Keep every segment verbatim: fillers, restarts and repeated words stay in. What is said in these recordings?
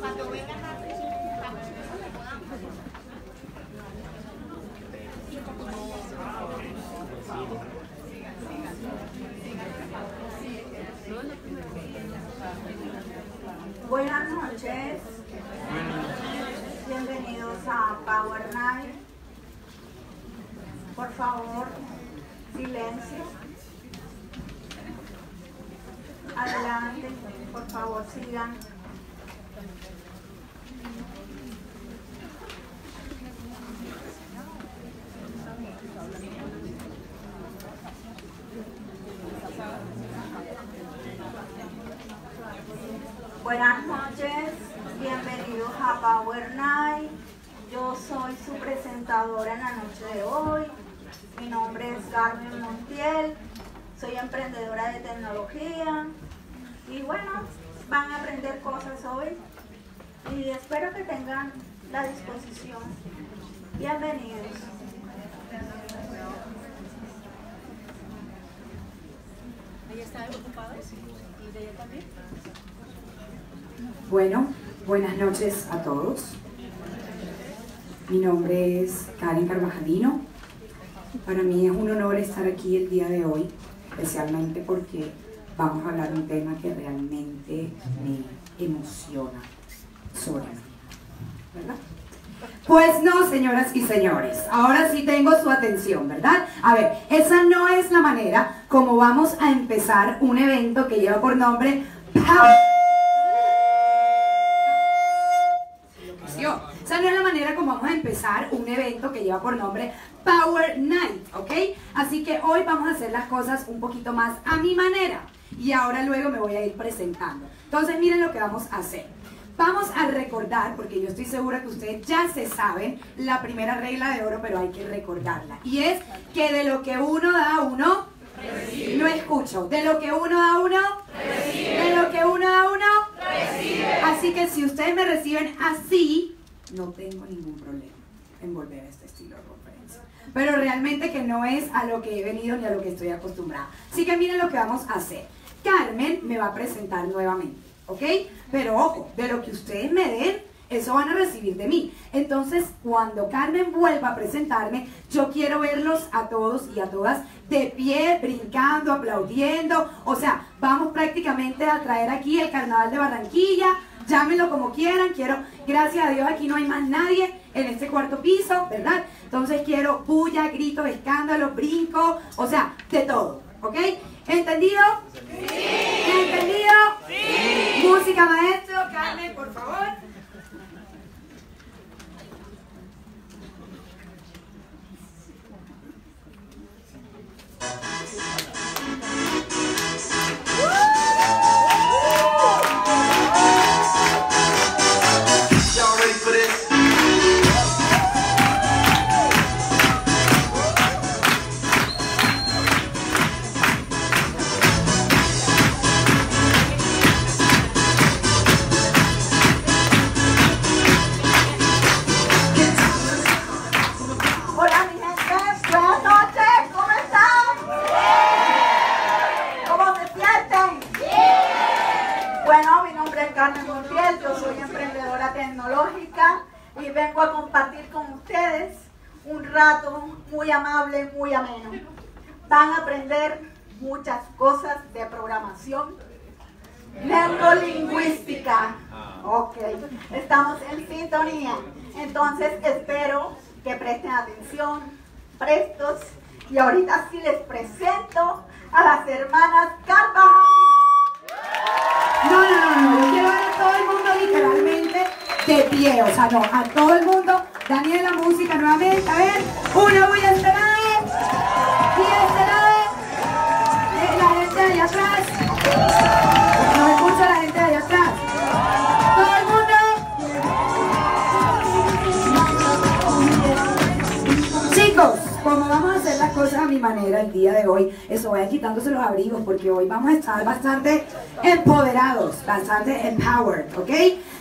Cuando vengan a Buenas noches. Bienvenidos a Power Night. Por favor, silencio. Adelante, por favor, sigan. Buenas noches, bienvenidos a Power Night. Yo soy su presentadora en la noche de hoy. Mi nombre es Carmen Montiel, soy emprendedora de tecnología y bueno, van a aprender cosas hoy y espero que tengan la disposición. Bienvenidos. ¿Ella está ocupada? ¿Y ella también? Bueno, buenas noches a todos. Mi nombre es Karen Carvajalino. Para mí es un honor estar aquí el día de hoy, especialmente porque vamos a hablar de un tema que realmente me emociona sobre mí, ¿verdad? Pues no, señoras y señores, ahora sí tengo su atención, ¿verdad? A ver, esa no es la manera como vamos a empezar un evento que lleva por nombre Power. Esa no es la manera como vamos a empezar un evento que lleva por nombre Power Night, ¿ok? Así que hoy vamos a hacer las cosas un poquito más a mi manera y ahora luego me voy a ir presentando. Entonces miren lo que vamos a hacer. Vamos a recordar, porque yo estoy segura que ustedes ya se saben la primera regla de oro, pero hay que recordarla. Y es que de lo que uno da, uno recibe. No escucho. De lo que uno da, uno recibe. De lo que uno da, uno recibe. Así que si ustedes me reciben así, no tengo ningún problema en volver a este estilo de conferencia. Pero realmente que no es a lo que he venido ni a lo que estoy acostumbrada. Así que miren lo que vamos a hacer. Carmen me va a presentar nuevamente, ¿ok? Pero ojo, de lo que ustedes me den, eso van a recibir de mí. Entonces, cuando Carmen vuelva a presentarme, yo quiero verlos a todos y a todas de pie, brincando, aplaudiendo. O sea, vamos prácticamente a traer aquí el carnaval de Barranquilla. Llámenlo como quieran, quiero, gracias a Dios aquí no hay más nadie en este cuarto piso, ¿verdad? Entonces quiero bulla, gritos, escándalo, brinco, o sea, de todo, ¿ok? ¿Entendido? Sí. ¿Entendido? Sí. Música, maestro, Carmen, por favor. Muy amable, muy ameno. Van a aprender muchas cosas de programación neurolingüística. Ok, estamos en sintonía. Entonces espero que presten atención, prestos. Y ahorita sí les presento a las hermanas Carvajalino. No, no, no, no, yo quiero ver a todo el mundo literalmente de pie, o sea, no, a todo el mundo. Daniela, música nuevamente, a ver, una bulla este lado, y este lado, la gente de allá atrás, no escucha la gente de allá atrás, todo el mundo. Chicos, como vamos a hacer las cosas a mi manera el día de hoy, eso vayan quitándose los abrigos porque hoy vamos a estar bastante empoderados, bastante empowered, ¿ok?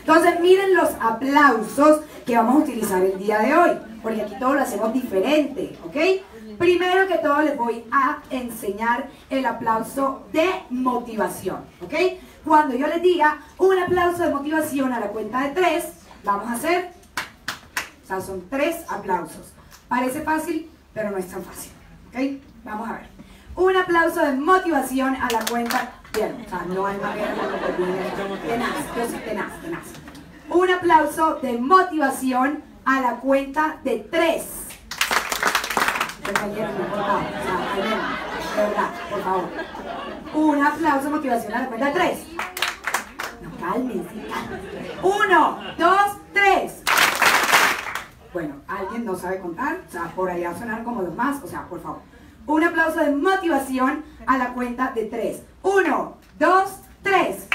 Entonces miren los aplausos que vamos a utilizar el día de hoy, porque aquí todo lo hacemos diferente, ¿ok? Primero que todo les voy a enseñar el aplauso de motivación, ¿ok? cuando yo les diga un aplauso de motivación a la cuenta de tres, vamos a hacer, o sea, son tres aplausos. Parece fácil, pero no es tan fácil, ¿ok? Vamos a ver. Un aplauso de motivación a la cuenta, bien, o sea, no hay manera de tenaz, yo soy tenaz, tenaz. Un aplauso de motivación a la cuenta de tres. Compañeros, no, por favor, o sea, de verdad, por favor. Un aplauso de motivación a la cuenta de tres. No, cálmense, cálmense. Uno, dos, tres. Bueno, alguien no sabe contar, o sea, por allá sonar como los más, o sea, por favor. Un aplauso de motivación a la cuenta de tres. Uno, dos, tres.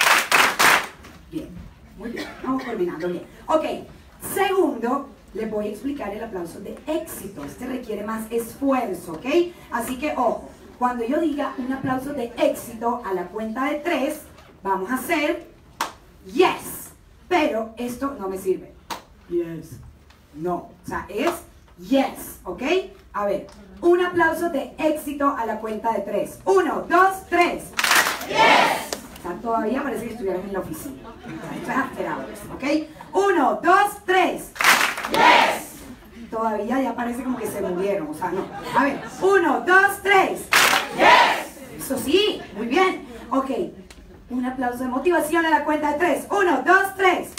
Bien, muy bien, vamos terminando bien. Ok, segundo, les voy a explicar el aplauso de éxito. Este requiere más esfuerzo, ¿ok? Así que, ojo, cuando yo diga un aplauso de éxito a la cuenta de tres, vamos a hacer yes, pero esto no me sirve. Yes. No, o sea, es yes, ¿ok? A ver, un aplauso de éxito a la cuenta de tres. Uno, dos, tres. Yes. O sea, todavía parece que estuvieran en la oficina. Esto es after hours, ¿ok? Uno, dos, tres. Yes. Todavía ya parece como que se murieron, o sea, no. A ver, uno, dos, tres. Yes. Eso sí, muy bien. Ok, un aplauso de motivación a la cuenta de tres. Uno, dos, tres.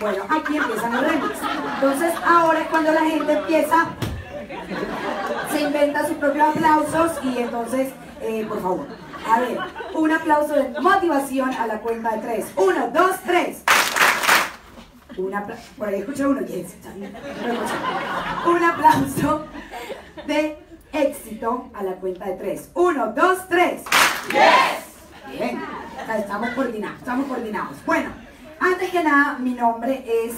Bueno, aquí empiezan los remix. Entonces, ahora es cuando la gente empieza, se inventa sus propios aplausos y entonces, eh, por favor, a ver, un aplauso de motivación a la cuenta de tres. Uno, dos, tres. Una, por ahí escuché uno, yes. Un aplauso de éxito a la cuenta de tres. Uno, dos, tres. Yes. Bien, o sea, estamos coordinados, estamos coordinados. Bueno. Antes que nada, mi nombre es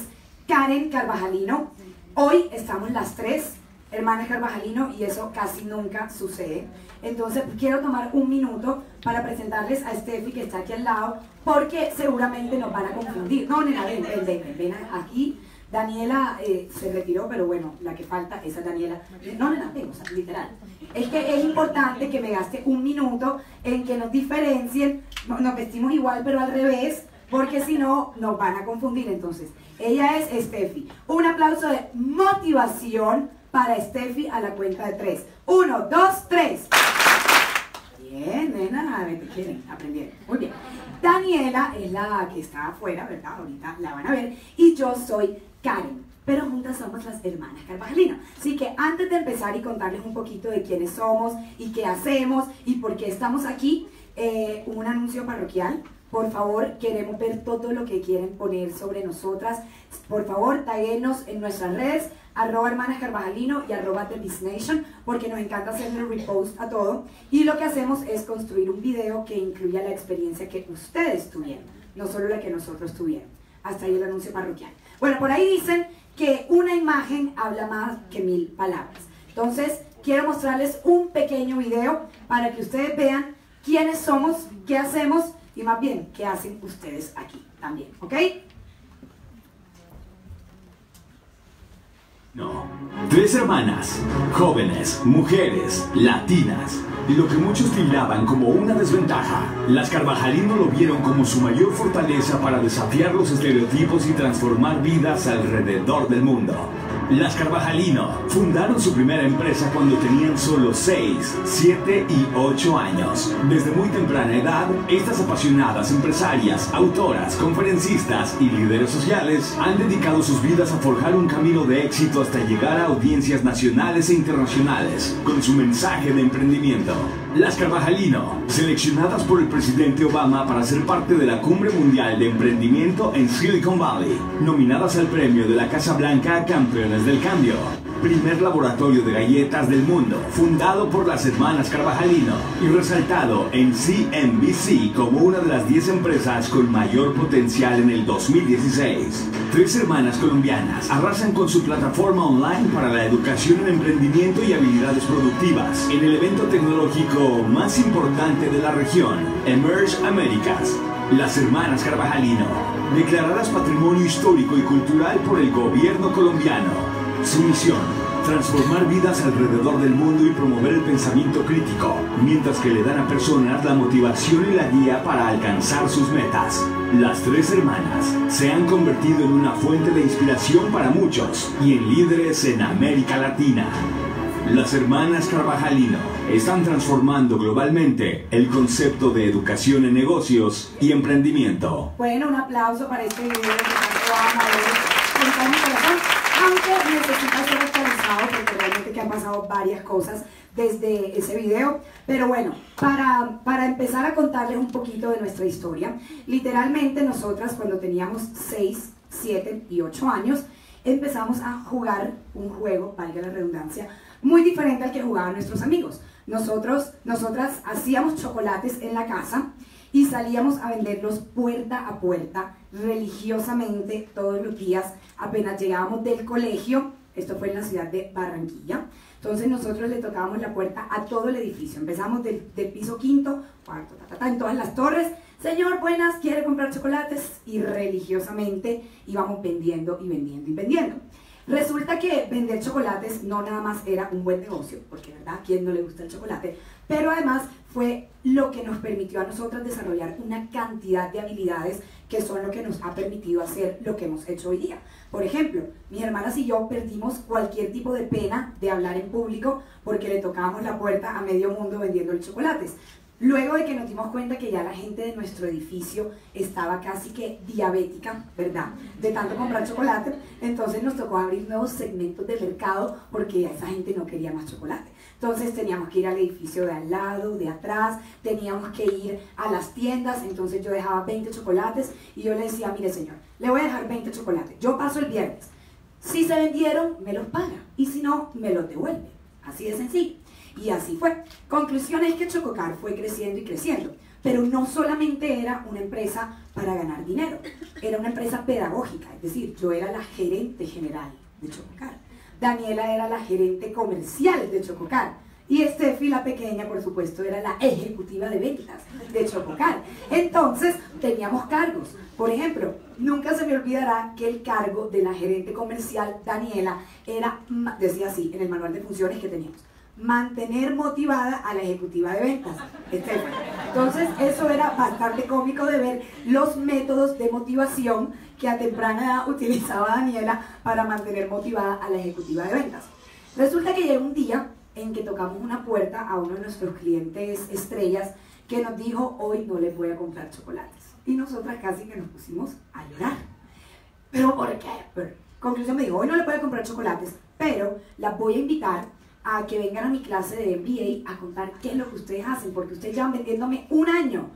Karen Carvajalino. Hoy estamos las tres hermanas Carvajalino y eso casi nunca sucede. Entonces quiero tomar un minuto para presentarles a Steffi, que está aquí al lado, porque seguramente nos van a confundir. No, nena, ven, ven, ven, ven aquí. Daniela eh, se retiró, pero bueno, la que falta es a Daniela. No, nena, ven, o sea, literal. Es que es importante que me gaste un minuto en que nos diferencien. Nos vestimos igual, pero al revés, porque si no, nos van a confundir. Entonces, ella es Steffi. Un aplauso de motivación para Steffi a la cuenta de tres. Uno, dos, tres. Bien, nena, a ver, te quieren aprender. Muy bien. Daniela es la que está afuera, ¿verdad? Ahorita la van a ver. Y yo soy Karen. Pero juntas somos las hermanas Carvajalino. Así que antes de empezar y contarles un poquito de quiénes somos y qué hacemos y por qué estamos aquí, eh, un anuncio parroquial. Por favor, queremos ver todo lo que quieren poner sobre nosotras. Por favor, taguenos en nuestras redes, arroba hermanas Carvajalino y arroba The Biz Nation, porque nos encanta hacerle repost a todo. Y lo que hacemos es construir un video que incluya la experiencia que ustedes tuvieron, no solo la que nosotros tuvieron. Hasta ahí el anuncio parroquial. Bueno, por ahí dicen que una imagen habla más que mil palabras. Entonces, quiero mostrarles un pequeño video para que ustedes vean quiénes somos, qué hacemos, y más bien, ¿qué hacen ustedes aquí también? ¿Ok? No. Tres hermanas, jóvenes, mujeres, latinas, y lo que muchos tildaban como una desventaja, las Carvajalino lo vieron como su mayor fortaleza para desafiar los estereotipos y transformar vidas alrededor del mundo. Las Carvajalino fundaron su primera empresa cuando tenían solo seis, siete y ocho años. Desde muy temprana edad, estas apasionadas empresarias, autoras, conferencistas y líderes sociales han dedicado sus vidas a forjar un camino de éxito hasta llegar a audiencias nacionales e internacionales con su mensaje de emprendimiento. Las Carvajalino, seleccionadas por el presidente Obama para ser parte de la Cumbre Mundial de Emprendimiento en Silicon Valley, nominadas al premio de la Casa Blanca a Campeona del Cambio, primer laboratorio de galletas del mundo, fundado por las hermanas Carvajalino y resaltado en C N B C como una de las diez empresas con mayor potencial en el dos mil dieciséis. Tres hermanas colombianas arrasan con su plataforma online para la educación en emprendimiento y habilidades productivas en el evento tecnológico más importante de la región, Emerge Americas. Las hermanas Carvajalino, declaradas Patrimonio Histórico y Cultural por el gobierno colombiano. Su misión, transformar vidas alrededor del mundo y promover el pensamiento crítico, mientras que le dan a personas la motivación y la guía para alcanzar sus metas. Las tres hermanas se han convertido en una fuente de inspiración para muchos y en líderes en América Latina. Las hermanas Carvajalino están transformando globalmente el concepto de educación en negocios y emprendimiento. Bueno, un aplauso para este video que tanto ama, con todo mi corazón, aunque necesita ser actualizado porque realmente que han pasado varias cosas desde ese video. Pero bueno, para, para empezar a contarles un poquito de nuestra historia, literalmente nosotras cuando teníamos seis, siete y ocho años, empezamos a jugar un juego, valga la redundancia, muy diferente al que jugaban nuestros amigos. Nosotros, nosotras hacíamos chocolates en la casa y salíamos a venderlos puerta a puerta, religiosamente, todos los días, apenas llegábamos del colegio. Esto fue en la ciudad de Barranquilla. Entonces nosotros le tocábamos la puerta a todo el edificio. Empezamos del, del piso quinto, cuarto, ta, ta, ta, en todas las torres. Señor, buenas, ¿quiere comprar chocolates? Y religiosamente íbamos vendiendo y vendiendo y vendiendo. Resulta que vender chocolates no nada más era un buen negocio, porque verdad, ¿a quién no le gusta el chocolate? Pero además fue lo que nos permitió a nosotras desarrollar una cantidad de habilidades que son lo que nos ha permitido hacer lo que hemos hecho hoy día. Por ejemplo, mis hermanas y yo perdimos cualquier tipo de pena de hablar en público porque le tocábamos la puerta a medio mundo vendiéndole chocolates. Luego de que nos dimos cuenta que ya la gente de nuestro edificio estaba casi que diabética, ¿verdad? De tanto comprar chocolate, entonces nos tocó abrir nuevos segmentos de mercado porque ya esa gente no quería más chocolate. Entonces teníamos que ir al edificio de al lado, de atrás, teníamos que ir a las tiendas, entonces yo dejaba veinte chocolates y yo le decía, mire señor, le voy a dejar veinte chocolates, yo paso el viernes. Si se vendieron, me los paga y si no, me los devuelve. Así de sencillo. Y así fue. Conclusión es que Chococar fue creciendo y creciendo, pero no solamente era una empresa para ganar dinero, era una empresa pedagógica, es decir, yo era la gerente general de Chococar, Daniela era la gerente comercial de Chococar y Steffi, la pequeña, por supuesto, era la ejecutiva de ventas de Chococar. Entonces teníamos cargos. Por ejemplo, nunca se me olvidará que el cargo de la gerente comercial Daniela era, decía así en el manual de funciones que teníamos, mantener motivada a la ejecutiva de ventas, etcétera. Entonces eso era bastante cómico de ver los métodos de motivación que a temprana edad utilizaba Daniela para mantener motivada a la ejecutiva de ventas. Resulta que llegó un día en que tocamos una puerta a uno de nuestros clientes estrellas que nos dijo, hoy no les voy a comprar chocolates. Y nosotras casi que nos pusimos a llorar. ¿Pero por qué? Pero, conclusión, me dijo, hoy no les voy a comprar chocolates, pero las voy a invitar a que vengan a mi clase de M B A a contar qué es lo que ustedes hacen, porque ustedes llevan vendiéndome un año.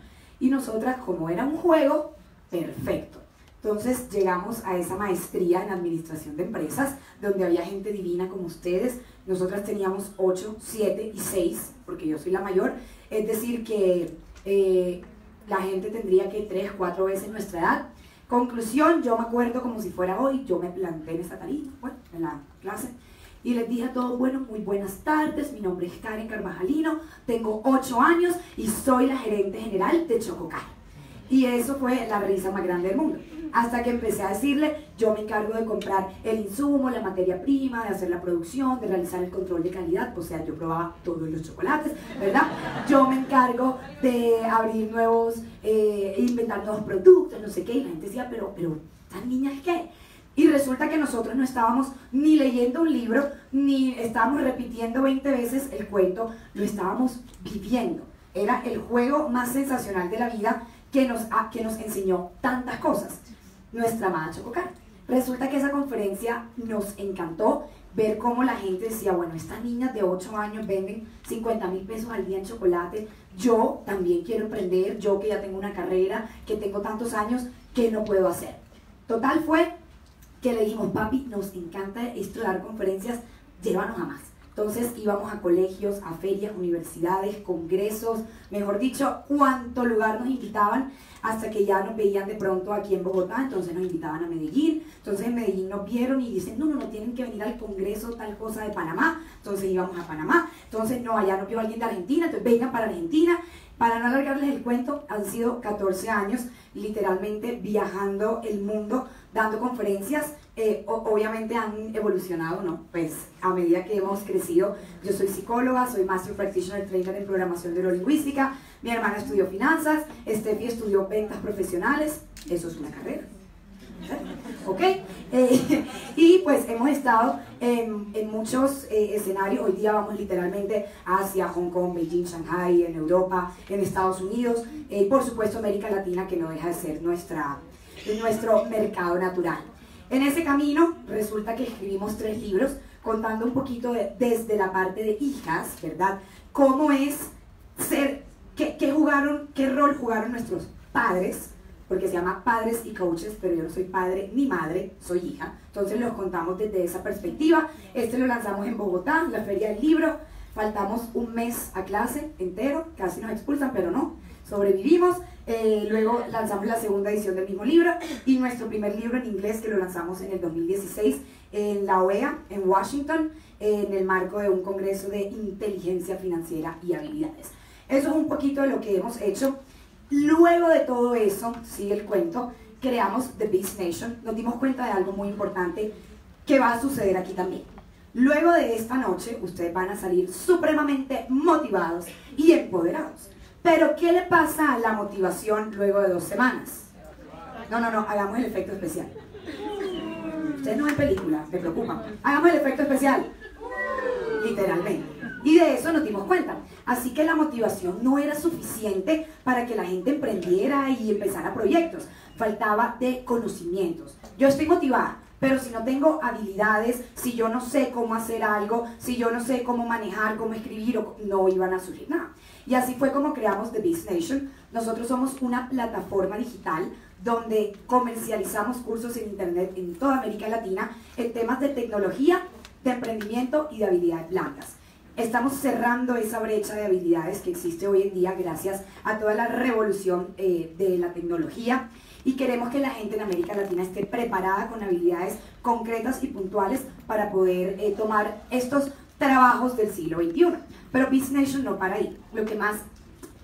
Y nosotras, como era un juego, perfecto. Entonces llegamos a esa maestría en administración de empresas, donde había gente divina como ustedes. Nosotras teníamos ocho, siete y seis, porque yo soy la mayor. Es decir que eh, la gente tendría que tres, cuatro veces nuestra edad. Conclusión, yo me acuerdo como si fuera hoy, yo me planté en esa tarima, bueno, en la clase. Y les dije a todos, bueno, muy buenas tardes, mi nombre es Karen Carvajalino, tengo ocho años y soy la gerente general de Chococar. Y eso fue la risa más grande del mundo. Hasta que empecé a decirle, yo me encargo de comprar el insumo, la materia prima, de hacer la producción, de realizar el control de calidad, o sea, yo probaba todos los chocolates, ¿verdad? Yo me encargo de abrir nuevos, eh, inventar nuevos productos, no sé qué, y la gente decía, pero, pero, ¿estas niñas qué? Y resulta que nosotros no estábamos ni leyendo un libro, ni estábamos repitiendo veinte veces el cuento, lo estábamos viviendo. Era el juego más sensacional de la vida que nos, que nos enseñó tantas cosas, nuestra amada Chococar. Resulta que esa conferencia nos encantó, ver cómo la gente decía, bueno, estas niñas de ocho años venden cincuenta mil pesos al día en chocolate, yo también quiero emprender, yo que ya tengo una carrera, que tengo tantos años, ¿qué no puedo hacer? Total fue que le dijimos, papi, nos encanta esto de dar conferencias, llévanos a más. Entonces íbamos a colegios, a ferias, universidades, congresos, mejor dicho, cuánto lugar nos invitaban, hasta que ya nos veían de pronto aquí en Bogotá, entonces nos invitaban a Medellín, entonces en Medellín nos vieron y dicen, no, no, no, tienen que venir al congreso tal cosa de Panamá, entonces íbamos a Panamá, entonces no, allá nos vio alguien de Argentina, entonces vengan para Argentina, Para no alargarles el cuento, han sido catorce años literalmente viajando el mundo, dando conferencias. Eh, obviamente han evolucionado, ¿no? Pues a medida que hemos crecido, yo soy psicóloga, soy Master Practitioner Trainer en Programación Neuro Lingüística, mi hermana estudió finanzas, Steffi estudió ventas profesionales, eso es una carrera. ¿Ok? Eh, y pues hemos estado en, en muchos eh, escenarios. Hoy día vamos literalmente hacia Hong Kong, Beijing, Shanghai, en Europa, en Estados Unidos, eh, por supuesto América Latina, que no deja de ser nuestra, nuestro mercado natural. En ese camino resulta que escribimos tres libros contando un poquito de, desde la parte de hijas, ¿verdad? Cómo es ser, qué, qué jugaron, qué rol jugaron nuestros padres, porque se llama Padres y Coaches, pero yo no soy padre ni madre, soy hija. Entonces los contamos desde esa perspectiva. Este lo lanzamos en Bogotá, la Feria del Libro. Faltamos un mes a clase entero, casi nos expulsan, pero no, sobrevivimos. Eh, luego lanzamos la segunda edición del mismo libro y nuestro primer libro en inglés, que lo lanzamos en el dos mil dieciséis en la O E A, en Washington, en el marco de un congreso de inteligencia financiera y habilidades. Eso es un poquito de lo que hemos hecho. Luego de todo eso, sigue el cuento, creamos The Biz Nation. Nos dimos cuenta de algo muy importante que va a suceder aquí también. Luego de esta noche, ustedes van a salir supremamente motivados y empoderados. Pero, ¿qué le pasa a la motivación luego de dos semanas? No, no, no, hagamos el efecto especial. Ustedes no ven películas, me preocupan. Hagamos el efecto especial. Literalmente. Y de eso nos dimos cuenta. Así que la motivación no era suficiente para que la gente emprendiera y empezara proyectos. Faltaba de conocimientos. Yo estoy motivada, pero si no tengo habilidades, si yo no sé cómo hacer algo, si yo no sé cómo manejar, cómo escribir, no iban a surgir nada. Y así fue como creamos The Biz Nation. Nosotros somos una plataforma digital donde comercializamos cursos en internet en toda América Latina en temas de tecnología, de emprendimiento y de habilidades blandas. Estamos cerrando esa brecha de habilidades que existe hoy en día gracias a toda la revolución eh, de la tecnología, y queremos que la gente en América Latina esté preparada con habilidades concretas y puntuales para poder eh, tomar estos trabajos del siglo veintiuno. Pero Biz Nation no para ahí. Lo que más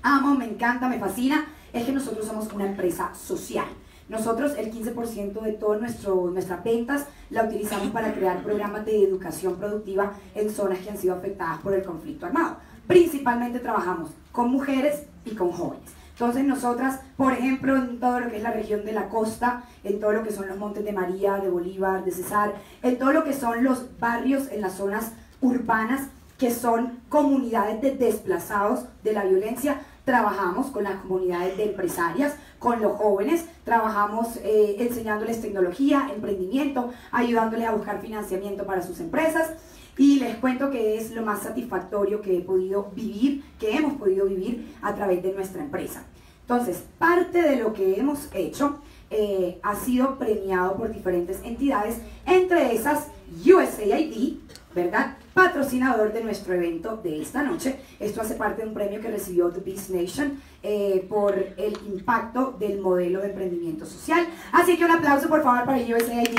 amo, me encanta, me fascina es que nosotros somos una empresa social. Nosotros el quince por ciento de todas nuestras ventas la utilizamos para crear programas de educación productiva en zonas que han sido afectadas por el conflicto armado. Principalmente trabajamos con mujeres y con jóvenes. Entonces nosotras, por ejemplo, en todo lo que es la región de la costa, en todo lo que son los Montes de María, de Bolívar, de César, en todo lo que son los barrios en las zonas urbanas que son comunidades de desplazados de la violencia, trabajamos con las comunidades de empresarias, con los jóvenes, trabajamos eh, enseñándoles tecnología, emprendimiento, ayudándoles a buscar financiamiento para sus empresas. Y les cuento que es lo más satisfactorio que he podido vivir, que hemos podido vivir a través de nuestra empresa. Entonces, parte de lo que hemos hecho eh, ha sido premiado por diferentes entidades, entre esas U S A I D, ¿verdad? Patrocinador de nuestro evento de esta noche. Esto hace parte de un premio que recibió The Biz Nation eh, por el impacto del modelo de emprendimiento social. Así que un aplauso por favor para U S A I D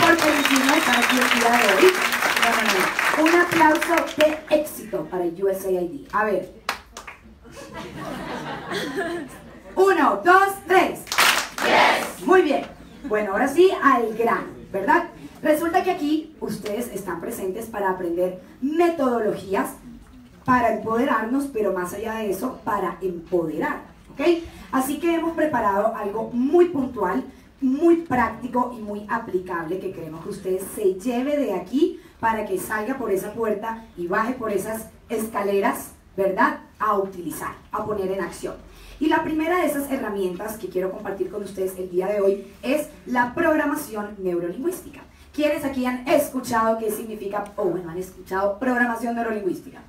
por permitirnos estar aquí el día de hoy. No, no, no. Un aplauso de éxito para U S A I D. A ver. Uno, dos, tres. Yes. Muy bien. Bueno, ahora sí, al grano, ¿verdad? Resulta que aquí ustedes están presentes para aprender metodologías, para empoderarnos, pero más allá de eso, para empoderar, ¿ok? Así que hemos preparado algo muy puntual, muy práctico y muy aplicable que queremos que ustedes se lleve de aquí para que salga por esa puerta y baje por esas escaleras, ¿verdad? A utilizar, a poner en acción. Y la primera de esas herramientas que quiero compartir con ustedes el día de hoy es la programación neurolingüística. ¿Quiénes aquí han escuchado qué significa, o oh, bueno, han escuchado programación neurolingüística?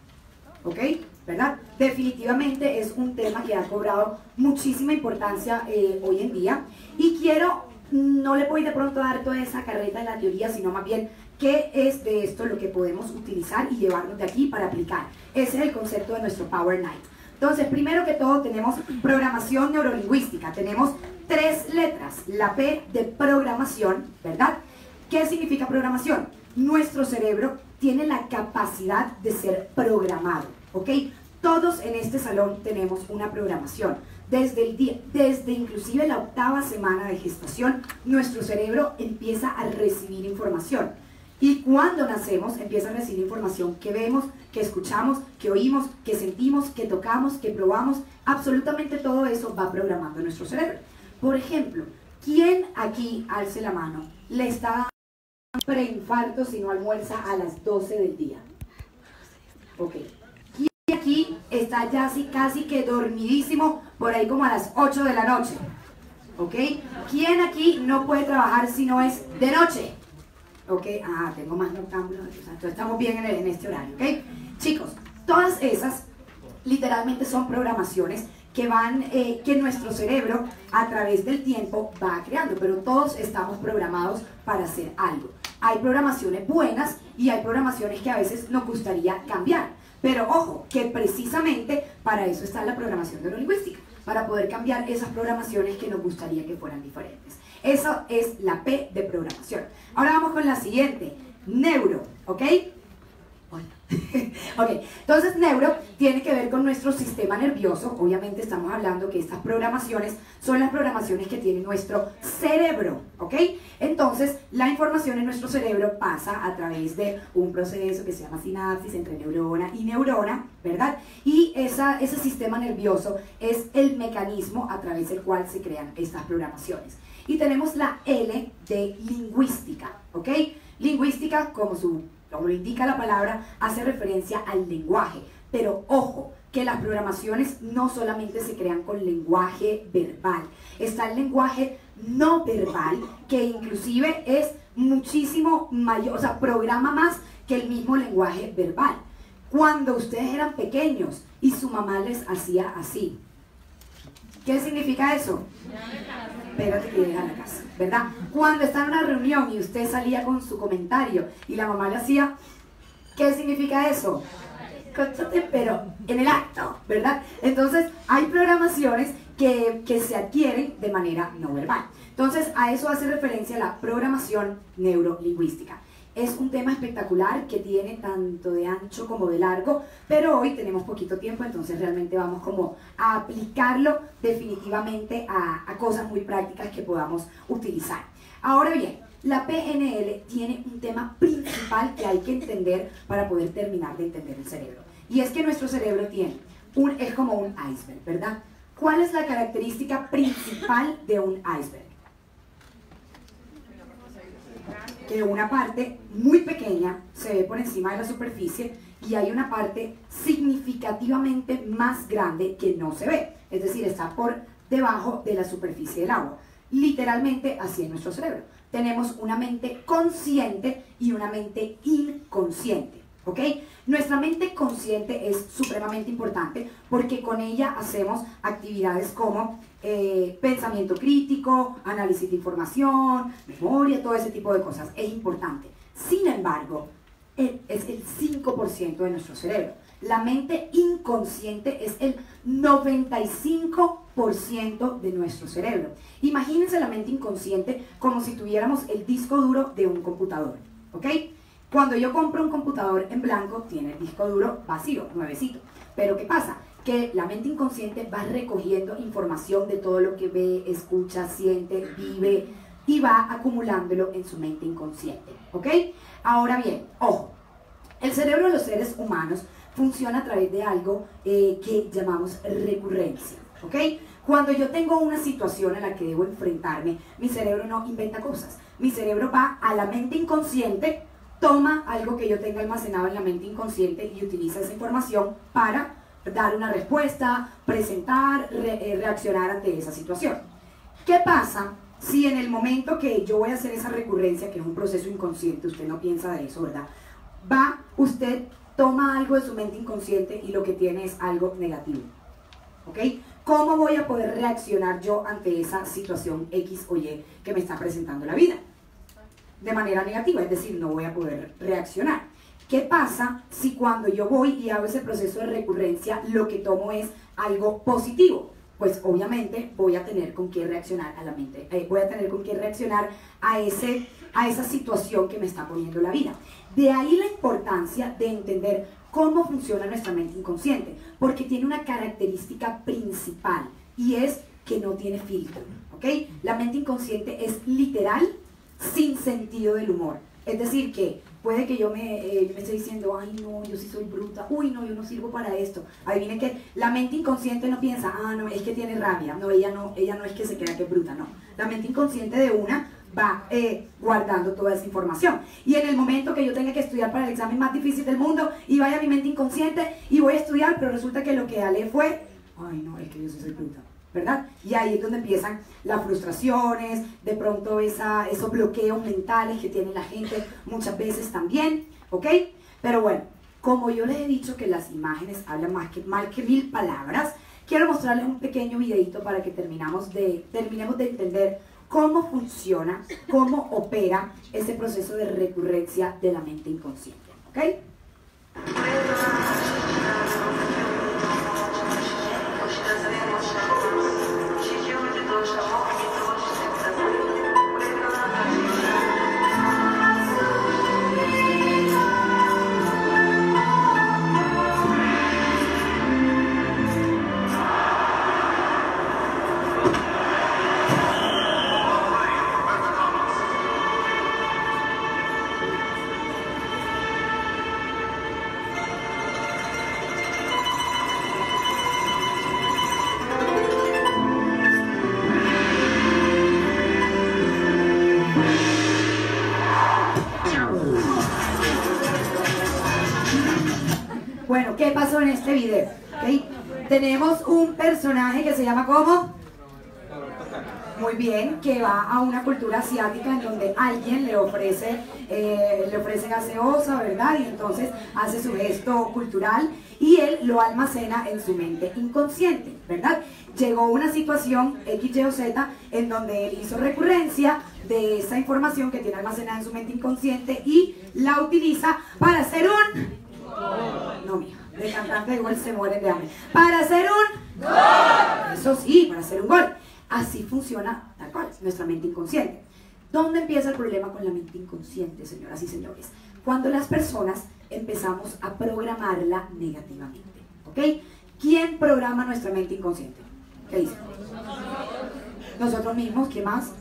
¿Ok? ¿Verdad? Definitivamente es un tema que ha cobrado muchísima importancia eh, hoy en día, y quiero, no le voy de pronto a dar toda esa carreta de la teoría, sino más bien qué es de esto lo que podemos utilizar y llevarnos de aquí para aplicar. Ese es el concepto de nuestro Power Night. Entonces, primero que todo, tenemos programación neurolingüística. Tenemos tres letras, la P de programación, ¿verdad? ¿Qué significa programación? Nuestro cerebro tiene la capacidad de ser programado, ¿ok? Todos en este salón tenemos una programación. Desde, el día, desde inclusive la octava semana de gestación, nuestro cerebro empieza a recibir información. Y cuando nacemos, empieza a recibir información que vemos, que escuchamos, que oímos, que sentimos, que tocamos, que probamos. Absolutamente todo eso va programando nuestro cerebro. Por ejemplo, ¿quién aquí, alce la mano, le está dando preinfarto si no almuerza a las doce del día? Ok. ¿Quién aquí está ya así, casi que dormidísimo por ahí como a las ocho de la noche? ¿Ok? ¿Quién aquí no puede trabajar si no es de noche? ¿Ok? Ah, tengo más noctámbulos. Entonces estamos bien en, el, en este horario. ¿Ok? Chicos, todas esas literalmente son programaciones que van, eh, que nuestro cerebro a través del tiempo va creando, pero todos estamos programados para hacer algo. Hay programaciones buenas y hay programaciones que a veces nos gustaría cambiar, pero ojo, que precisamente para eso está la programación neurolingüística, para poder cambiar esas programaciones que nos gustaría que fueran diferentes. Eso es la P de programación. Ahora vamos con la siguiente, neuro, ¿ok? Ok, entonces neuro tiene que ver con nuestro sistema nervioso. Obviamente estamos hablando que estas programaciones son las programaciones que tiene nuestro cerebro, ¿ok? Entonces la información en nuestro cerebro pasa a través de un proceso que se llama sinapsis entre neurona y neurona, ¿verdad? Y esa, ese sistema nervioso es el mecanismo a través del cual se crean estas programaciones. Y tenemos la L de lingüística, ¿ok? Lingüística, como su como lo indica la palabra, hace referencia al lenguaje, pero ojo, que las programaciones no solamente se crean con lenguaje verbal, está el lenguaje no verbal, que inclusive es muchísimo mayor, o sea, programa más que el mismo lenguaje verbal. Cuando ustedes eran pequeños y su mamá les hacía así, ¿qué significa eso? Espérate que llega a la casa, ¿verdad? Cuando está en una reunión y usted salía con su comentario y la mamá le hacía, ¿qué significa eso? Cóchate, pero en el acto, ¿verdad? Entonces, hay programaciones que, que se adquieren de manera no verbal. Entonces, a eso hace referencia la programación neurolingüística. Es un tema espectacular que tiene tanto de ancho como de largo, pero hoy tenemos poquito tiempo, entonces realmente vamos como a aplicarlo definitivamente a, a cosas muy prácticas que podamos utilizar. Ahora bien, la P N L tiene un tema principal que hay que entender para poder terminar de entender el cerebro. Y es que nuestro cerebro tiene un, es como un iceberg, ¿verdad? ¿Cuál es la característica principal de un iceberg? Que una parte muy pequeña se ve por encima de la superficie y hay una parte significativamente más grande que no se ve, es decir, está por debajo de la superficie del agua. Literalmente así es nuestro cerebro. Tenemos una mente consciente y una mente inconsciente, ¿ok? Nuestra mente consciente es supremamente importante porque con ella hacemos actividades como eh, pensamiento crítico, análisis de información, memoria, todo ese tipo de cosas. Es importante. Sin embargo, es el cinco por ciento de nuestro cerebro. La mente inconsciente es el noventa y cinco por ciento de nuestro cerebro. Imagínense la mente inconsciente como si tuviéramos el disco duro de un computador, ¿ok? Cuando yo compro un computador en blanco, tiene el disco duro vacío, nuevecito. Pero ¿qué pasa? Que la mente inconsciente va recogiendo información de todo lo que ve, escucha, siente, vive y va acumulándolo en su mente inconsciente, ¿ok? Ahora bien, ojo, el cerebro de los seres humanos funciona a través de algo eh, que llamamos recurrencia, ¿ok? Cuando yo tengo una situación a la que debo enfrentarme, mi cerebro no inventa cosas. Mi cerebro va a la mente inconsciente, toma algo que yo tenga almacenado en la mente inconsciente y utiliza esa información para dar una respuesta, presentar, re, reaccionar ante esa situación. ¿Qué pasa si en el momento que yo voy a hacer esa recurrencia, que es un proceso inconsciente, usted no piensa de eso, ¿verdad? Va, usted toma algo de su mente inconsciente y lo que tiene es algo negativo, ¿ok? ¿Cómo voy a poder reaccionar yo ante esa situación X o Y que me está presentando la vida? De manera negativa, es decir, no voy a poder reaccionar. ¿Qué pasa si cuando yo voy y hago ese proceso de recurrencia, lo que tomo es algo positivo? Pues obviamente voy a tener con qué reaccionar a la mente, eh, voy a tener con qué reaccionar a, ese, a esa situación que me está poniendo la vida. De ahí la importancia de entender cómo funciona nuestra mente inconsciente, porque tiene una característica principal y es que no tiene filtro, ¿ok? La mente inconsciente es literal sin sentido del humor. Es decir que puede que yo me, eh, me esté diciendo, ay no, yo sí soy bruta, uy no, yo no sirvo para esto. Adivinen que la mente inconsciente no piensa, ah no, es que tiene rabia, no, ella no, ella no es que se crea que es bruta, no. La mente inconsciente de una va eh, guardando toda esa información. Y en el momento que yo tenga que estudiar para el examen más difícil del mundo, y vaya a mi mente inconsciente y voy a estudiar, pero resulta que lo que Ale fue, ay no, es que yo sí soy bruta, ¿verdad? Y ahí es donde empiezan las frustraciones, de pronto esa, esos bloqueos mentales que tiene la gente muchas veces también, ¿ok? Pero bueno, como yo les he dicho que las imágenes hablan más que, más que mil palabras, quiero mostrarles un pequeño videito para que terminamos de, terminemos de entender cómo funciona, cómo opera ese proceso de recurrencia de la mente inconsciente, ¿ok? En este video, ¿okay? Tenemos un personaje que se llama ¿cómo? Muy bien, que va a una cultura asiática en donde alguien le ofrece, eh, le ofrece gaseosa, ¿verdad? Y entonces hace su gesto cultural y él lo almacena en su mente inconsciente, ¿verdad? Llegó una situación X, Y o Z en donde él hizo recurrencia de esa información que tiene almacenada en su mente inconsciente y la utiliza para hacer un... No, mija. De cantante igual se mueren de hambre. Para hacer un ¡gol! Eso sí, para hacer un gol. Así funciona tal cual, nuestra mente inconsciente. ¿Dónde empieza el problema con la mente inconsciente, señoras y señores? Cuando las personas empezamos a programarla negativamente, ¿ok? ¿Quién programa nuestra mente inconsciente? ¿Qué dice? Nosotros mismos, ¿qué más?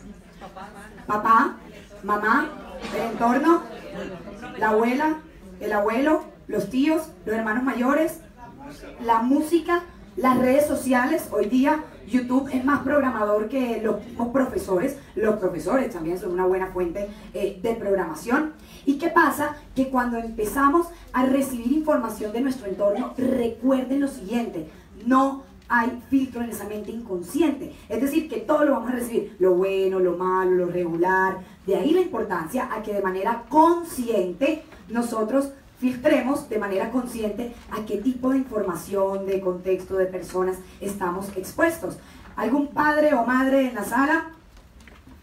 Papá, mamá, el entorno, la abuela, el abuelo, los tíos, los hermanos mayores, la música, las redes sociales. Hoy día YouTube es más programador que los mismos profesores. Los profesores también son una buena fuente eh, de programación. ¿Y qué pasa? Que cuando empezamos a recibir información de nuestro entorno, recuerden lo siguiente, no hay filtro en esa mente inconsciente. Es decir, que todo lo vamos a recibir, lo bueno, lo malo, lo regular. De ahí la importancia a que de manera consciente nosotros filtremos de manera consciente a qué tipo de información, de contexto, de personas estamos expuestos. ¿Algún padre o madre en la sala?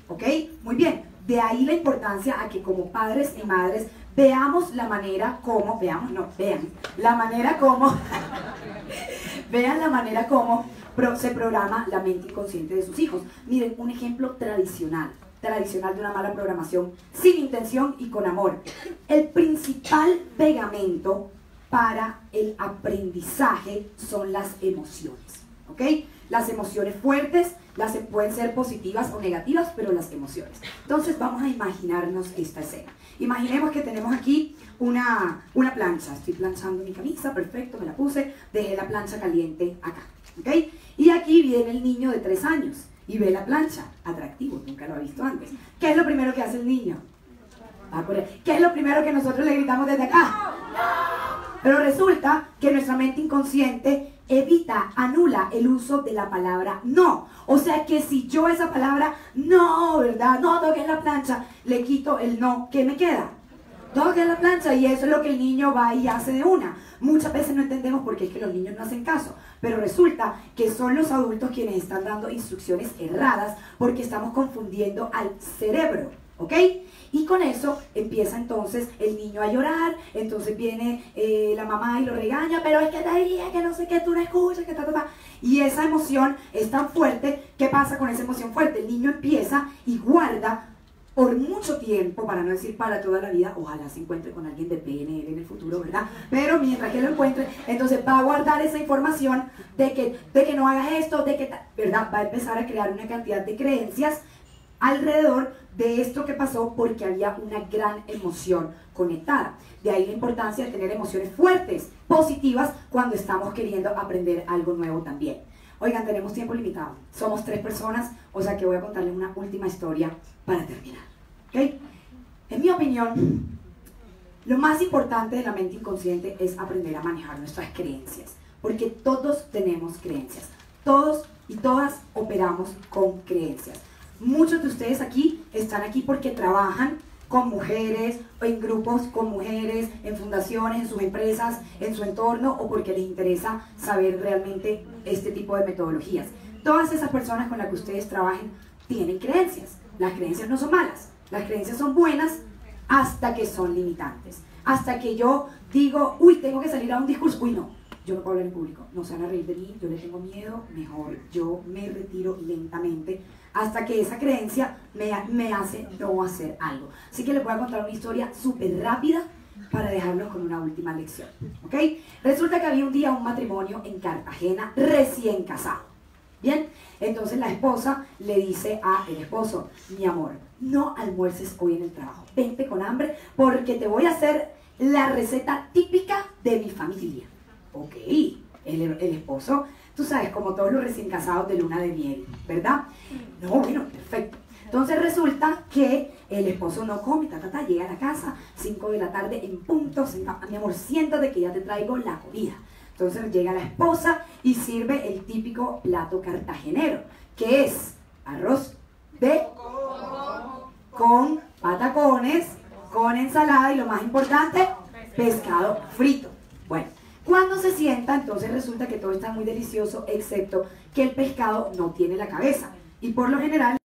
¿Ok? Muy bien. De ahí la importancia a que como padres y madres veamos la manera como, veamos, no, vean, la manera como, vean la manera como se programa la mente inconsciente de sus hijos. Miren, un ejemplo tradicional. tradicional de una mala programación, sin intención y con amor. El principal pegamento para el aprendizaje son las emociones, ¿ok? Las emociones fuertes, las pueden ser positivas o negativas, pero las emociones. Entonces vamos a imaginarnos esta escena. Imaginemos que tenemos aquí una, una plancha. Estoy planchando mi camisa, perfecto, me la puse, dejé la plancha caliente acá, ¿ok? Y aquí viene el niño de tres años. Y ve la plancha, atractivo, nunca lo ha visto antes. ¿Qué es lo primero que hace el niño? Va por él. ¿Qué es lo primero que nosotros le gritamos desde acá? Pero resulta que nuestra mente inconsciente evita, anula el uso de la palabra no. O sea que si yo esa palabra no, ¿verdad? No toques la plancha, le quito el no, ¿qué me queda? Toques la plancha, y eso es lo que el niño va y hace de una. Muchas veces no entendemos por qué es que los niños no hacen caso, pero resulta que son los adultos quienes están dando instrucciones erradas porque estamos confundiendo al cerebro, ¿ok? Y con eso empieza entonces el niño a llorar, entonces viene eh, la mamá y lo regaña, pero es que te diría que no sé qué, tú no escuchas, que ta, ta, ta. Y esa emoción es tan fuerte, ¿qué pasa con esa emoción fuerte? El niño empieza y guarda por mucho tiempo, para no decir para toda la vida, ojalá se encuentre con alguien de P N L en el futuro, ¿verdad? Pero mientras que lo encuentre, entonces va a guardar esa información de que, de que no hagas esto, de que, ¿verdad? Va a empezar a crear una cantidad de creencias alrededor de esto que pasó porque había una gran emoción conectada. De ahí la importancia de tener emociones fuertes, positivas, cuando estamos queriendo aprender algo nuevo también. Oigan, tenemos tiempo limitado. Somos tres personas, o sea que voy a contarles una última historia para terminar. ¿Okay? En mi opinión, lo más importante de la mente inconsciente es aprender a manejar nuestras creencias, porque todos tenemos creencias. Todos y todas operamos con creencias. Muchos de ustedes aquí están aquí porque trabajan con mujeres, o en grupos con mujeres, en fundaciones, en sus empresas, en su entorno, o porque les interesa saber realmente este tipo de metodologías. Todas esas personas con las que ustedes trabajen tienen creencias. Las creencias no son malas, las creencias son buenas hasta que son limitantes. Hasta que yo digo, uy, tengo que salir a un discurso, uy, no. Yo no puedo hablar en público, no se van a reír de mí, yo le tengo miedo, mejor yo me retiro lentamente hasta que esa creencia me, me hace no hacer algo. Así que les voy a contar una historia súper rápida para dejarlos con una última lección, ¿ok? Resulta que había un día un matrimonio en Cartagena recién casado, ¿bien? Entonces la esposa le dice a el esposo, mi amor, no almuerces hoy en el trabajo, vente con hambre porque te voy a hacer la receta típica de mi familia. Ok, el, el esposo, tú sabes, como todos los recién casados de luna de miel, ¿verdad? No, bueno, perfecto. Entonces resulta que el esposo no come, ta, ta, ta, llega a la casa, cinco de la tarde en punto, mi amor, siéntate que ya te traigo la comida. Entonces llega la esposa y sirve el típico plato cartagenero, que es arroz de con patacones, con ensalada y lo más importante, pescado frito. Bueno. Cuando se sienta, entonces resulta que todo está muy delicioso, excepto que el pescado no tiene la cabeza. Y por lo general...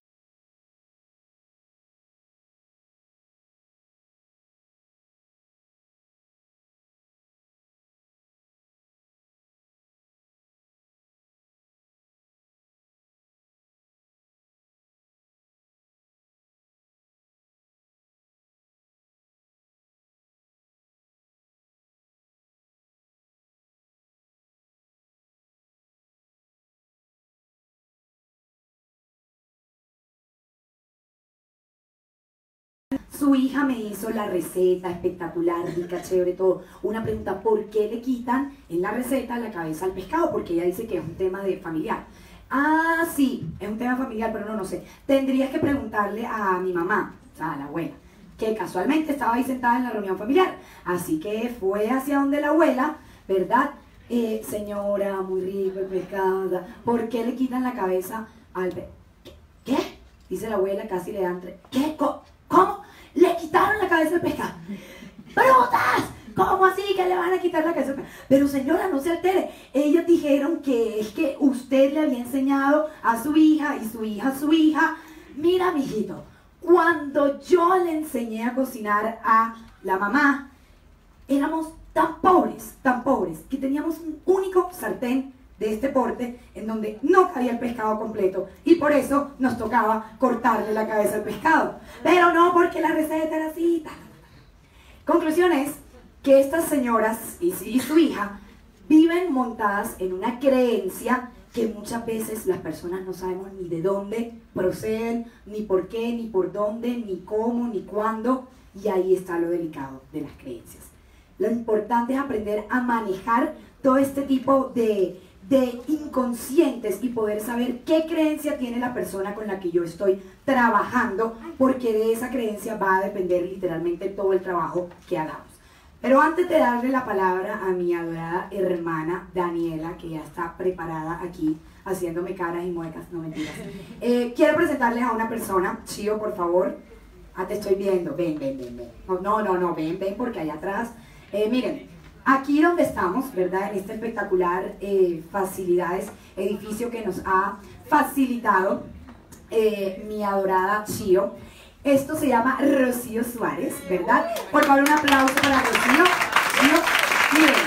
Su hija me hizo la receta espectacular, rica, chévere, todo. Una pregunta, ¿por qué le quitan en la receta la cabeza al pescado? Porque ella dice que es un tema de familiar. Ah, sí, es un tema familiar, pero no, no sé. Tendrías que preguntarle a mi mamá, o sea, a la abuela, que casualmente estaba ahí sentada en la reunión familiar. Así que fue hacia donde la abuela, ¿verdad? Eh, señora, muy rico el pescado, ¿por qué le quitan la cabeza al pescado? ¿Qué? Dice la abuela, casi le dan tres. ¿Qué? ¿Cómo? Le quitaron la cabeza al pescado. ¡Brutas! ¿Cómo así que le van a quitar la cabeza al pescado? Pero señora, no se altere. Ellos dijeron que es que usted le había enseñado a su hija y su hija a su hija. Mira, mijito, cuando yo le enseñé a cocinar a la mamá, éramos tan pobres, tan pobres, que teníamos un único sartén de este porte en donde no cabía el pescado completo y por eso nos tocaba cortarle la cabeza al pescado, pero no porque la receta era así. Conclusión es que estas señoras y su hija viven montadas en una creencia que muchas veces las personas no sabemos ni de dónde proceden, ni por qué, ni por dónde, ni cómo, ni cuándo, y ahí está lo delicado de las creencias. Lo importante es aprender a manejar todo este tipo de de inconscientes y poder saber qué creencia tiene la persona con la que yo estoy trabajando, porque de esa creencia va a depender literalmente todo el trabajo que hagamos. Pero antes de darle la palabra a mi adorada hermana Daniela, que ya está preparada aquí haciéndome caras y muecas, no mentiras, eh, quiero presentarles a una persona. Chío, por favor, ah, te estoy viendo, ven, ven, ven, ven, no, no, no, ven, ven, porque allá atrás, eh, miren, aquí donde estamos, ¿verdad? En este espectacular eh, facilidades, edificio que nos ha facilitado eh, mi adorada Chío. Esto se llama Rocío Suárez, ¿verdad? Por favor, un aplauso para Rocío. Miren,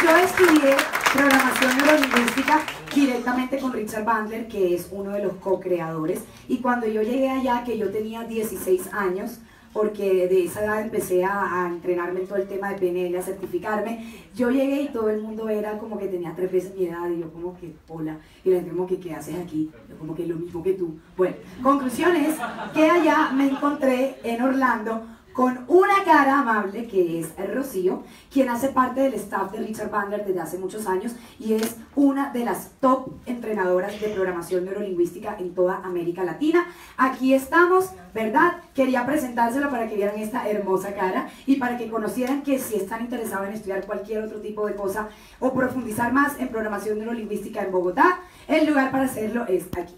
yo estudié programación neurolingüística directamente con Richard Bandler, que es uno de los co-creadores. Y cuando yo llegué allá, que yo tenía dieciséis años, porque de esa edad empecé a, a entrenarme en todo el tema de P N L, a certificarme, yo llegué y todo el mundo era como que tenía tres veces mi edad, y yo como que, hola, y la gente como que, ¿qué haces aquí? Yo como que, lo mismo que tú. Bueno, conclusión es que allá me encontré en Orlando con una cara amable que es Rocío, quien hace parte del staff de Richard Bandler desde hace muchos años y es una de las top entrenadoras de programación neurolingüística en toda América Latina. Aquí estamos, ¿verdad? Quería presentárselo para que vieran esta hermosa cara y para que conocieran que si están interesados en estudiar cualquier otro tipo de cosa o profundizar más en programación neurolingüística en Bogotá, el lugar para hacerlo es aquí.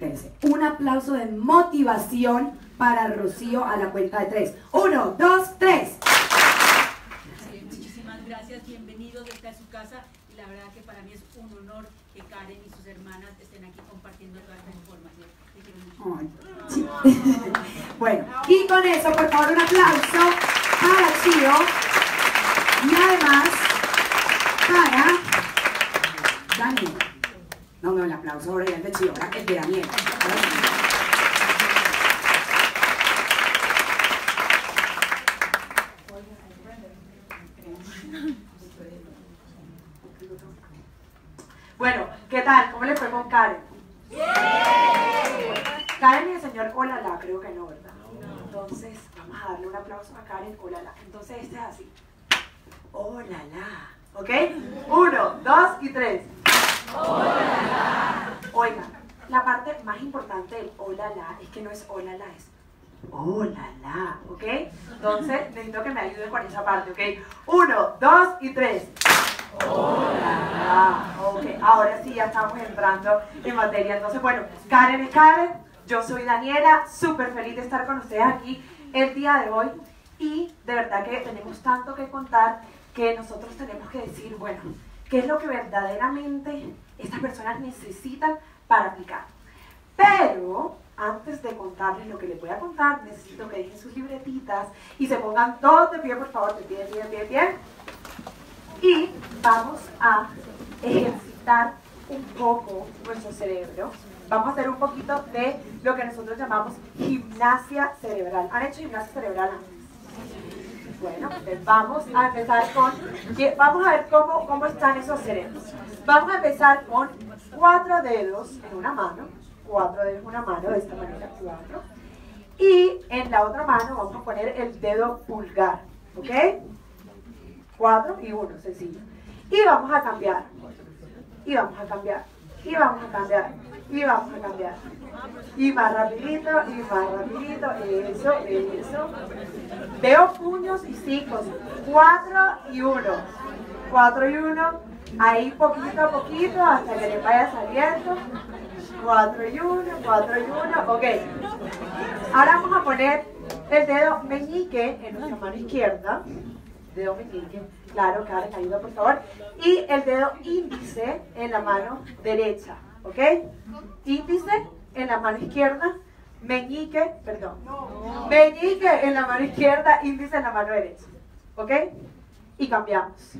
Entonces, un aplauso de motivación para Rocío a la cuenta de tres. Uno, dos, tres. Muchísimas gracias, bienvenidos desde su casa. Y la verdad que para mí es un honor que Karen y sus hermanas estén aquí compartiendo toda esta información. Ay, bueno, y con eso, por favor, un aplauso para Rocío y además para Dani. No, no, el aplauso ahora ya es de Chío, ahora es de Daniela. Bueno, ¿qué tal? ¿Cómo le fue con Karen? Yeah. Karen y el señor Olala, creo que no, ¿verdad? No. Entonces, vamos a darle un aplauso a Karen Olala. Entonces, este es así. Olala. ¿Ok? Uno, dos y tres. Olala. Oigan, la parte más importante del olala es que no es olala, es olala, ¿ok? Entonces, necesito que me ayudes con esa parte, ¿ok? Uno, dos y tres. Hola. Ok, ahora sí ya estamos entrando en materia. Entonces, bueno, Karen es Karen, yo soy Daniela, súper feliz de estar con ustedes aquí el día de hoy. Y de verdad que tenemos tanto que contar que nosotros tenemos que decir, bueno, qué es lo que verdaderamente estas personas necesitan para aplicar. Pero antes de contarles lo que les voy a contar, necesito que dejen sus libretitas y se pongan todos de pie, por favor, de pie, de pie, de pie, de pie. Y vamos a ejercitar un poco nuestro cerebro. Vamos a hacer un poquito de lo que nosotros llamamos gimnasia cerebral. ¿Han hecho gimnasia cerebral antes? Bueno, pues vamos a empezar con... Vamos a ver cómo, cómo están esos cerebros. Vamos a empezar con cuatro dedos en una mano. Cuatro dedos en una mano, de esta manera, cuatro. Y en la otra mano vamos a poner el dedo pulgar, ¿ok? Cuatro y uno, sencillo. Y vamos a cambiar. Y vamos a cambiar. Y vamos a cambiar. Y vamos a cambiar. Y más rapidito, y más rapidito. Eso, eso. Veo puños y cinco. Cuatro y uno. Cuatro y uno. Ahí poquito a poquito hasta que le vaya saliendo. Cuatro y uno, cuatro y uno. Ok. Ahora vamos a poner el dedo meñique en nuestra mano izquierda. Dedo meñique, claro, Karen, ayuda por favor. Y el dedo índice en la mano derecha, ¿ok? Índice en la mano izquierda, meñique, perdón. No. Meñique en la mano izquierda, índice en la mano derecha, ¿ok? Y cambiamos.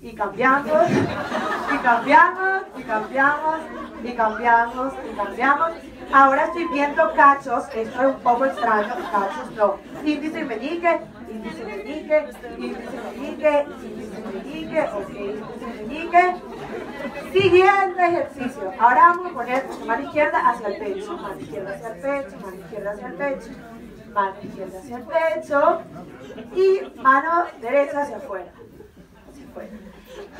Y cambiamos, y cambiamos, y cambiamos, y cambiamos, y cambiamos. Ahora estoy viendo cachos, esto es un poco extraño, cachos no. Índice y meñique, índice y meñique, índice y meñique, índice y meñique, ok, índice y meñique. Siguiente ejercicio. Ahora vamos a poner mano izquierda hacia el pecho, mano izquierda hacia el pecho, mano izquierda hacia el pecho, mano izquierda hacia el pecho y mano derecha hacia afuera. Hacia afuera.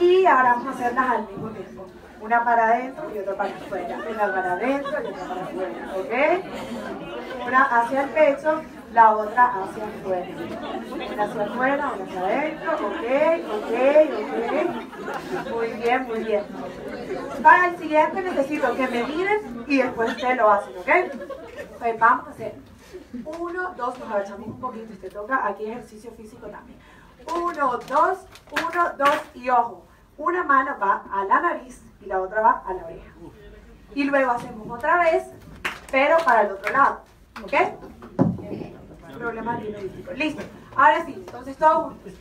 Y ahora vamos a hacerlas al mismo tiempo. Una para adentro y otra para afuera. Una para adentro y otra para afuera. ¿Ok? Una hacia el pecho, la otra hacia afuera. Una hacia afuera, una hacia adentro. ¿Ok? ¿Ok? ¿Ok? Muy bien, muy bien. Para el siguiente necesito que me miren y después ustedes lo hacen. ¿Ok? Pues vamos a hacer. Uno, dos, nos agachamos un poquito. Usted toca aquí ejercicio físico también. Uno, dos, uno, dos y ojo. Una mano va a la nariz y la otra va a la oreja. Y luego hacemos otra vez, pero para el otro lado. ¿Ok? Problema lingüístico. Listo. Ahora sí, entonces todo juntos.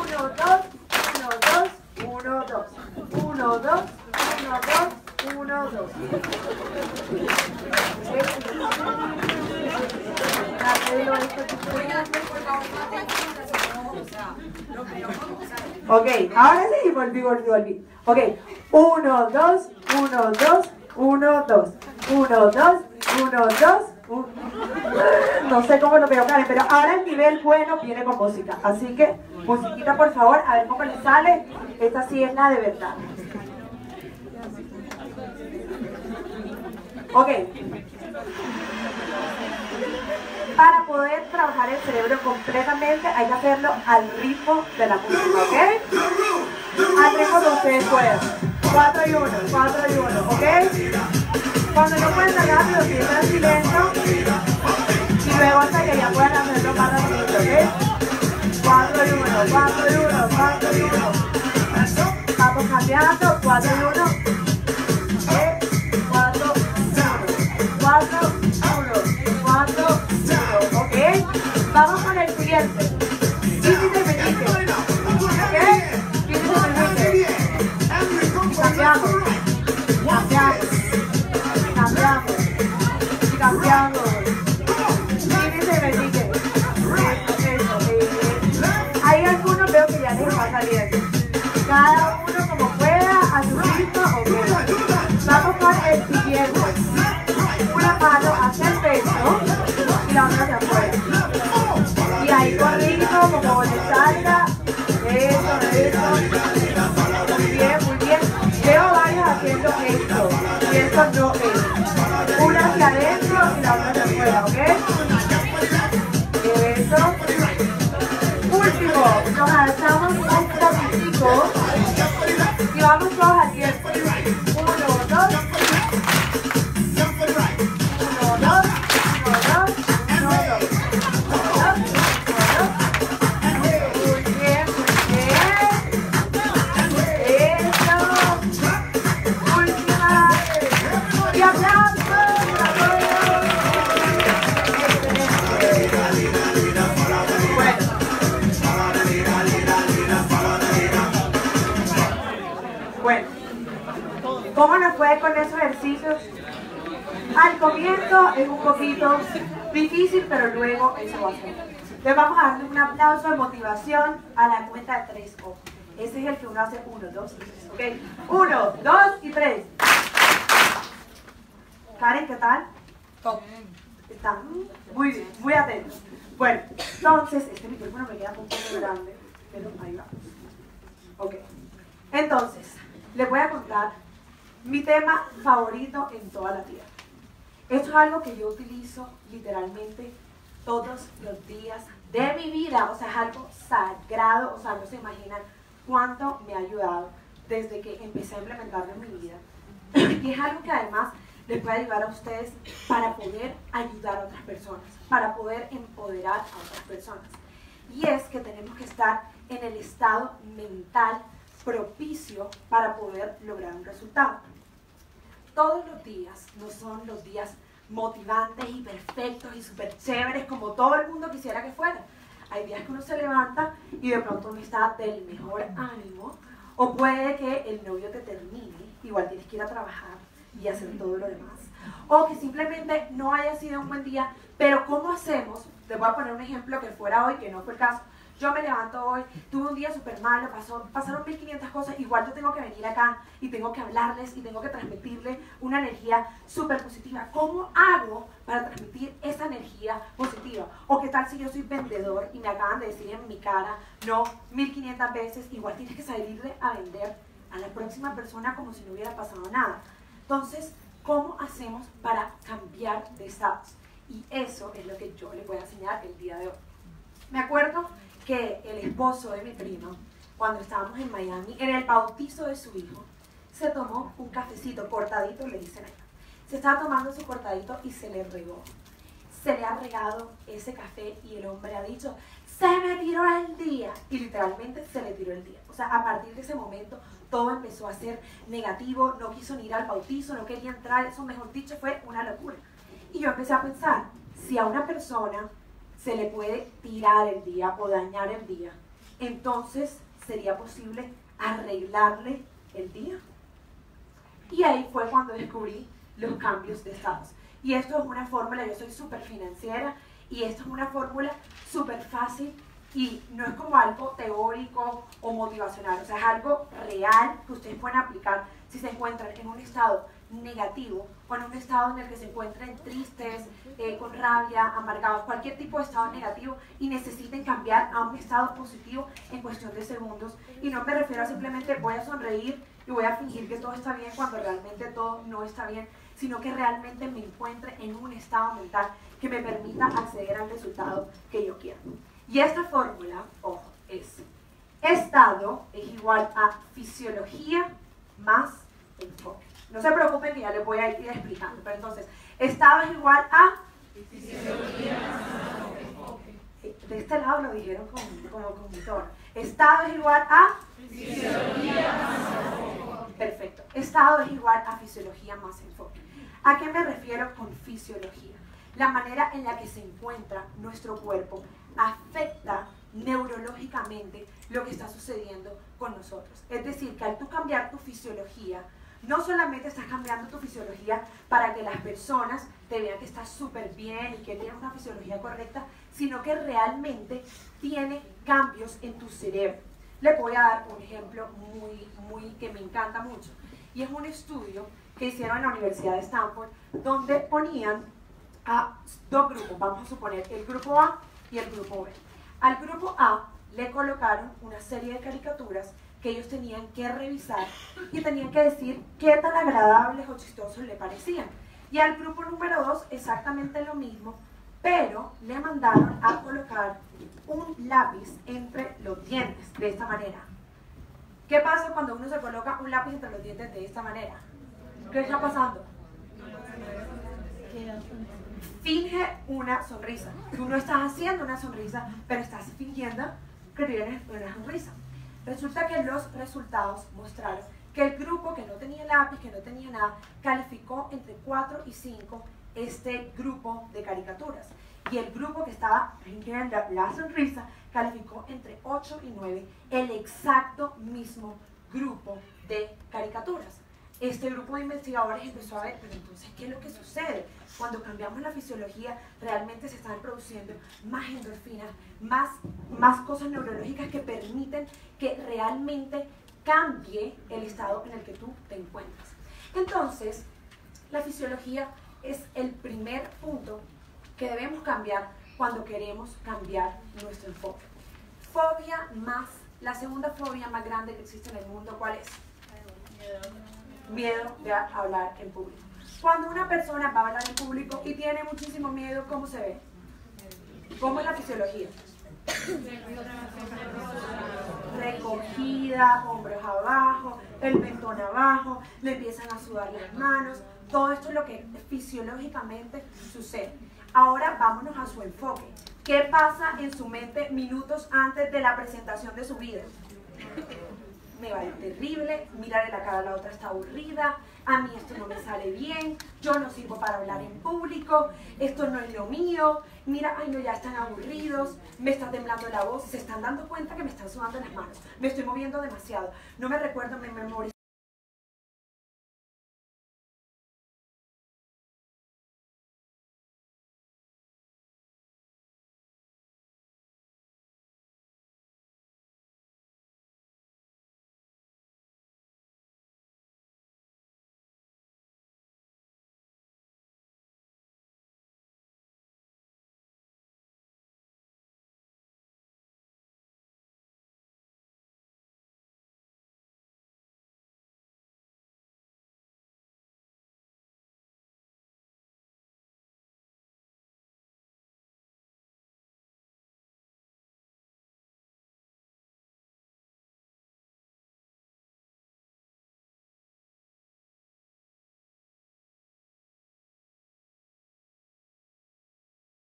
Uno, dos, uno, dos, uno, dos. Uno, dos, uno, dos, uno, dos. Ok, ahora sí, volví, volví, volví. Ok, uno, dos, uno, dos, uno, dos, uno, dos, uno, dos, uno. No sé cómo lo veo, Karen, pero ahora el nivel bueno viene con música. Así que, musiquita por favor, a ver cómo les sale. Esta sí es la de verdad. Ok. Para poder trabajar el cerebro completamente hay que hacerlo al ritmo de la música, ¿ok? Al ritmo que ustedes puedan. Cuatro y uno, cuatro y uno, ¿ok? Cuando no pueden sacarlo, siempre en silencio. Y luego hasta que ya puedan hacerlo para los niños, ¿ok? Cuatro y uno, cuatro y uno, cuatro y uno. Vamos cambiando, cuatro y uno. ¿Ok? Cuatro, uno, cuatro, uno, cuatro, uno, ¿ok? Vamos con el siguiente. Quítese el meñique, ¿ok? Quítese el meñique. Cambiamos, cambiamos. Cambiamos, quítese el meñique. Hay algunos veo que ya les va saliendo. Cada uno como pueda, a su ritmo o pueda. Vamos con el siguiente. Una mano hacia el pecho y la otra hacia afuera. Y ahí con ritmo, como le salga. Eso, eso. Muy bien, muy bien. Veo varios haciendo esto. Y esto no es. Una hacia adentro. Y la otra hacia afuera, ¿ok? Eso. Último. Nos alzamos un poquitico. Y vamos todos al tiempo. Uno, dos. Uno, dos. Uno, dos. Uno, dos. Uno, dos. Muy bien, muy bien. Eso. Última. Y aplausos. ¿Cómo nos fue con esos ejercicios? Al comienzo es un poquito difícil, pero luego eso va a ser. Entonces vamos a darle un aplauso de motivación a la cuenta de tres. Oh, ese es el que uno hace uno, dos y tres, ¿ok? Uno, dos y tres. Karen, ¿qué tal? Top. Están muy bien, muy atentos. Bueno, entonces, este micrófono me queda un poco grande, pero ahí va. Ok, entonces, les voy a contar mi tema favorito en toda la vida. Esto es algo que yo utilizo literalmente todos los días de mi vida. O sea, es algo sagrado. O sea, no se imaginan cuánto me ha ayudado desde que empecé a implementarlo en mi vida. Y es algo que además les puede ayudar a ustedes para poder ayudar a otras personas, para poder empoderar a otras personas. Y es que tenemos que estar en el estado mental propicio para poder lograr un resultado. Todos los días no son los días motivantes y perfectos y súper chéveres como todo el mundo quisiera que fuera. Hay días que uno se levanta y de pronto uno está del mejor ánimo, o puede que el novio te termine, igual tienes que ir a trabajar y hacer todo lo demás, o que simplemente no haya sido un buen día. Pero ¿cómo hacemos? Te voy a poner un ejemplo que fuera hoy, que no fue el caso. Yo me levanto hoy, tuve un día súper malo, pasó, pasaron mil quinientas cosas, igual yo tengo que venir acá y tengo que hablarles y tengo que transmitirles una energía súper positiva. ¿Cómo hago para transmitir esa energía positiva? ¿O qué tal si yo soy vendedor y me acaban de decir en mi cara, no, mil quinientas veces, igual tienes que salirle a vender a la próxima persona como si no hubiera pasado nada? Entonces, ¿cómo hacemos para cambiar de estatus? Y eso es lo que yo les voy a enseñar el día de hoy. Me acuerdo que el esposo de mi prima, cuando estábamos en Miami, en el bautizo de su hijo, se tomó un cafecito cortadito, le dicen allá. Se estaba tomando su cortadito y se le regó. Se le ha regado ese café y el hombre ha dicho, se me tiró el día. Y literalmente se le tiró el día. O sea, a partir de ese momento todo empezó a ser negativo, no quiso ni ir al bautizo, no quería entrar, eso mejor dicho fue una locura. Y yo empecé a pensar, si a una persona se le puede tirar el día o dañar el día, entonces, ¿sería posible arreglarle el día? Y ahí fue cuando descubrí los cambios de estados. Y esto es una fórmula, yo soy súper financiera, y esto es una fórmula súper fácil y no es como algo teórico o motivacional, o sea, es algo real que ustedes pueden aplicar si se encuentran en un estado negativo o en un estado en el que se encuentren tristes, eh, con rabia, amargados, cualquier tipo de estado negativo y necesiten cambiar a un estado positivo en cuestión de segundos. Y no me refiero a simplemente voy a sonreír y voy a fingir que todo está bien cuando realmente todo no está bien, sino que realmente me encuentre en un estado mental que me permita acceder al resultado que yo quiero. Y esta fórmula, ojo, es estado es igual a fisiología más enfoque. No se preocupen que ya les voy a ir explicando, pero entonces, estado es igual a fisiología más enfoque. De este lado lo dijeron como, como conductor. Estado es igual a fisiología más enfoque. Perfecto. Estado es igual a fisiología más enfoque. ¿A qué me refiero con fisiología? La manera en la que se encuentra nuestro cuerpo afecta neurológicamente lo que está sucediendo con nosotros. Es decir, que al tú cambiar tu fisiología, no solamente estás cambiando tu fisiología para que las personas te vean que estás súper bien y que tienes una fisiología correcta, sino que realmente tiene cambios en tu cerebro. Les voy a dar un ejemplo muy, muy que me encanta mucho. Y es un estudio que hicieron en la Universidad de Stanford, donde ponían a dos grupos, vamos a suponer el grupo A y el grupo B. Al grupo A le colocaron una serie de caricaturas que ellos tenían que revisar y tenían que decir qué tan agradables o chistosos le parecían. Y al grupo número dos exactamente lo mismo, pero le mandaron a colocar un lápiz entre los dientes de esta manera. ¿Qué pasa cuando uno se coloca un lápiz entre los dientes de esta manera? ¿Qué está pasando? Finge una sonrisa. Tú no estás haciendo una sonrisa, pero estás fingiendo que tienes una sonrisa. Resulta que los resultados mostraron que el grupo que no tenía lápiz, que no tenía nada, calificó entre cuatro y cinco este grupo de caricaturas. Y el grupo que estaba fingiendo la sonrisa calificó entre ocho y nueve, el exacto mismo grupo de caricaturas. Este grupo de investigadores empezó a ver, pero entonces, ¿qué es lo que sucede? Cuando cambiamos la fisiología, realmente se están produciendo más endorfinas, más, más cosas neurológicas que permiten que realmente cambie el estado en el que tú te encuentras. Entonces, la fisiología es el primer punto que debemos cambiar cuando queremos cambiar nuestro enfoque. Fobia más, la segunda fobia más grande que existe en el mundo, ¿cuál es? Miedo de hablar en público. Cuando una persona va a hablar en público y tiene muchísimo miedo, ¿cómo se ve? ¿Cómo es la fisiología? Recogida, hombros abajo, el mentón abajo, le empiezan a sudar las manos. Todo esto es lo que fisiológicamente sucede. Ahora vámonos a su enfoque. ¿Qué pasa en su mente minutos antes de la presentación de su vida? Me va a ir terrible, mirarle la cara a la otra está aburrida, a mí esto no me sale bien, yo no sirvo para hablar en público, esto no es lo mío, mira, ay no, ya están aburridos, me está temblando la voz, se están dando cuenta que me están sudando las manos, me estoy moviendo demasiado, no me recuerdo, me memorizo.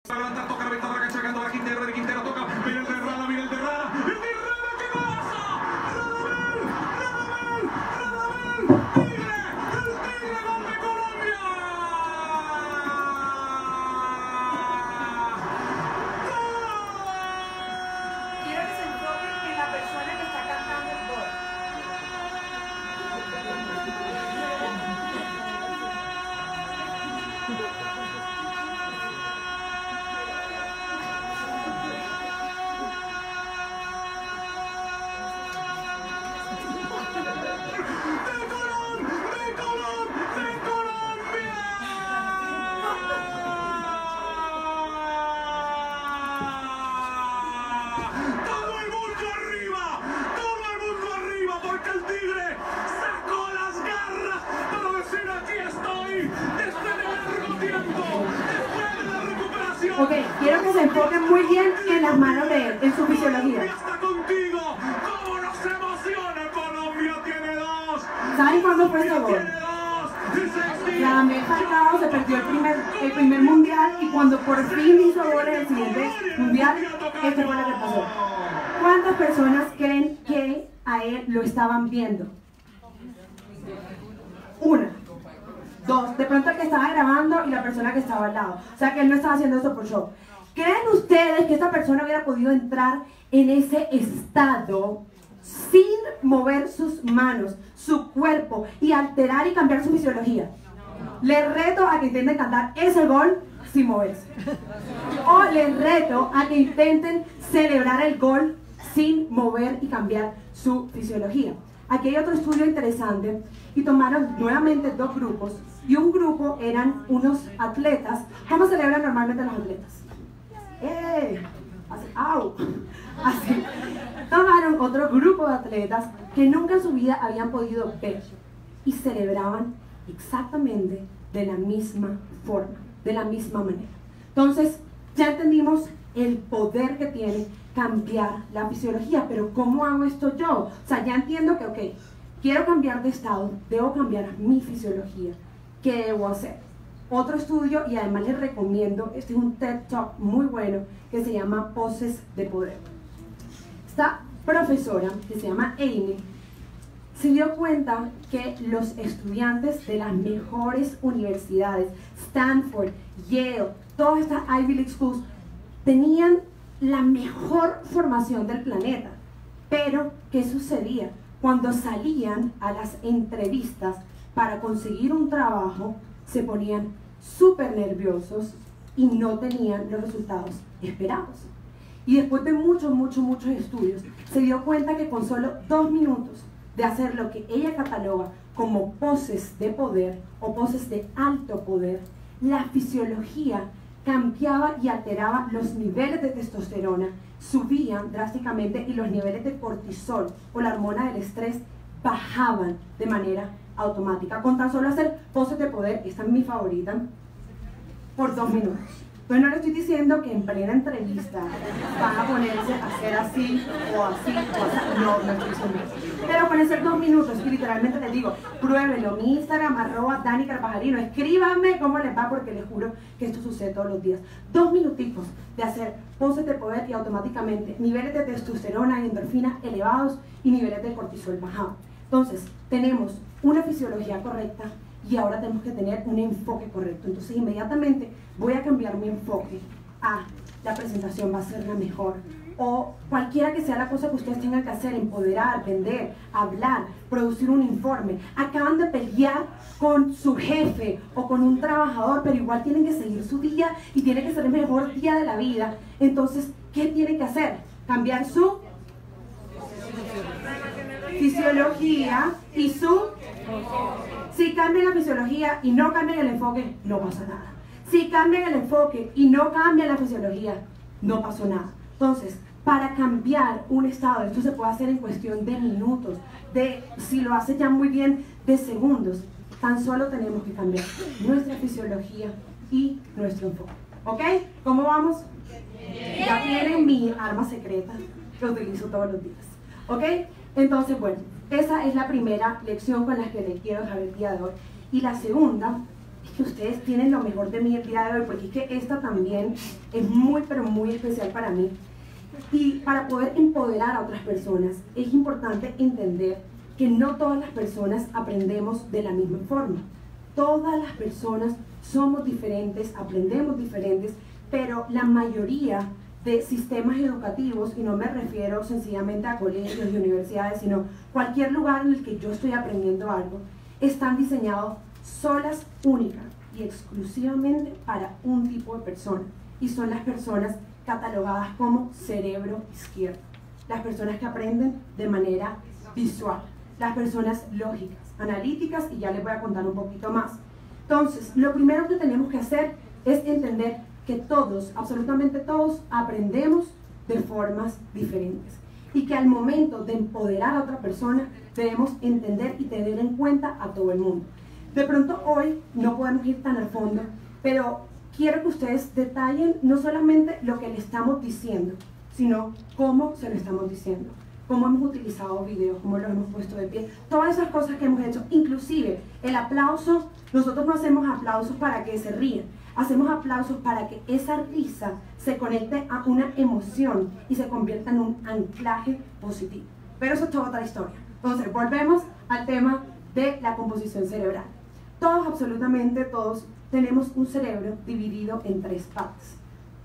Levantar, toca, reventar, racachacando, la Quintero, de Quintero, toca, mira el de Rada, mira el de Rada, el de Rada, ¿qué pasa? Radamel, Radamel, Radamel, Tigre, el Tigre, gol de Colombia. Quiero que se enfoquen en la persona que está cantando el gol. Ok, quiero que se enfoquen muy bien en las manos de él, en su fisiología. Está contigo. ¿Cómo nos emociona? Colombia tiene dos. ¿Saben cuándo fue ese gol? Radamel Falcao se perdió el primer, el primer mundial, y cuando por fin hizo gol en el siguiente mundial, esto fue lo que pasó. ¿Cuántas personas creen que a él lo estaban viendo? Una. Dos. De pronto el que estaba grabando y la persona que estaba al lado. O sea que él no estaba haciendo eso por show. ¿Creen ustedes que esta persona hubiera podido entrar en ese estado sin mover sus manos, su cuerpo, y alterar y cambiar su fisiología? Les reto a que intenten cantar ese gol sin moverse. O les reto a que intenten celebrar el gol sin mover y cambiar su fisiología. Aquí hay otro estudio interesante, y tomaron nuevamente dos grupos, y un grupo eran unos atletas. ¿Cómo celebran normalmente los atletas? ¡Eh! Así, ¡au! Así. Tomaron otro grupo de atletas que nunca en su vida habían podido ver, y celebraban exactamente de la misma forma, de la misma manera. Entonces, ya entendimos el poder que tiene cambiar la fisiología, pero ¿cómo hago esto yo? O sea, ya entiendo que, ok, quiero cambiar de estado, debo cambiar mi fisiología. ¿Qué debo hacer? Otro estudio, y además les recomiendo, este es un TED Talk muy bueno, que se llama Poses de Poder. Esta profesora, que se llama Amy, se dio cuenta que los estudiantes de las mejores universidades, Stanford, Yale, todas estas Ivy League Schools, tenían la mejor formación del planeta. Pero, ¿qué sucedía? Cuando salían a las entrevistas para conseguir un trabajo, se ponían súper nerviosos y no tenían los resultados esperados. Y después de muchos, muchos, muchos estudios, se dio cuenta que con solo dos minutos de hacer lo que ella cataloga como poses de poder o poses de alto poder, la fisiología cambiaba y alteraba los niveles de testosterona, subían drásticamente, y los niveles de cortisol o la hormona del estrés bajaban de manera automática. Con tan solo hacer poses de poder, esta es mi favorita, por dos minutos. Entonces no le estoy diciendo que en plena entrevista van a ponerse a hacer así o así o así, no, no estoy diciendo eso. Pero pueden ser dos minutos, y literalmente les digo, pruébelo. Mi Instagram, arroba Dani Carvajalino, escríbanme cómo les va, porque les juro que esto sucede todos los días. Dos minutitos de hacer poses de poder, y automáticamente niveles de testosterona y endorfina elevados y niveles de cortisol bajados. Entonces, tenemos una fisiología correcta, y ahora tenemos que tener un enfoque correcto. Entonces, inmediatamente voy a cambiar mi enfoque a la presentación va a ser la mejor, o cualquiera que sea la cosa que ustedes tengan que hacer, empoderar, vender, hablar, producir un informe. Acaban de pelear con su jefe o con un trabajador, pero igual tienen que seguir su día y tiene que ser el mejor día de la vida. Entonces, ¿qué tienen que hacer? Cambiar su fisiología y su... Si cambian la fisiología y no cambian el enfoque, no pasa nada. Si cambian el enfoque y no cambian la fisiología, no pasó nada. Entonces, para cambiar un estado, esto se puede hacer en cuestión de minutos, de, si lo hace ya muy bien, de segundos. Tan solo tenemos que cambiar nuestra fisiología y nuestro enfoque. ¿Ok? ¿Cómo vamos? Ya tienen mi arma secreta, que utilizo todos los días. ¿Ok? Entonces, bueno, esa es la primera lección con la que les quiero dejar el día de hoy. Y la segunda es que ustedes tienen lo mejor de mí el día de hoy, porque es que esta también es muy, pero muy especial para mí. Y para poder empoderar a otras personas, es importante entender que no todas las personas aprendemos de la misma forma. Todas las personas somos diferentes, aprendemos diferentes, pero la mayoría de sistemas educativos, y no me refiero sencillamente a colegios y universidades, sino cualquier lugar en el que yo estoy aprendiendo algo, están diseñados solas, únicas y exclusivamente para un tipo de persona, y son las personas catalogadas como cerebro izquierdo, las personas que aprenden de manera visual, las personas lógicas, analíticas, y ya les voy a contar un poquito más. Entonces, lo primero que tenemos que hacer es entender que todos, absolutamente todos, aprendemos de formas diferentes, y que al momento de empoderar a otra persona debemos entender y tener en cuenta a todo el mundo. De pronto hoy no podemos ir tan al fondo, pero quiero que ustedes detallen no solamente lo que le estamos diciendo, sino cómo se lo estamos diciendo, cómo hemos utilizado videos, cómo los hemos puesto de pie, todas esas cosas que hemos hecho, inclusive el aplauso. Nosotros no hacemos aplausos para que se rían, hacemos aplausos para que esa risa se conecte a una emoción y se convierta en un anclaje positivo. Pero eso es toda otra historia. Entonces, volvemos al tema de la composición cerebral. Todos, absolutamente todos, tenemos un cerebro dividido en tres partes.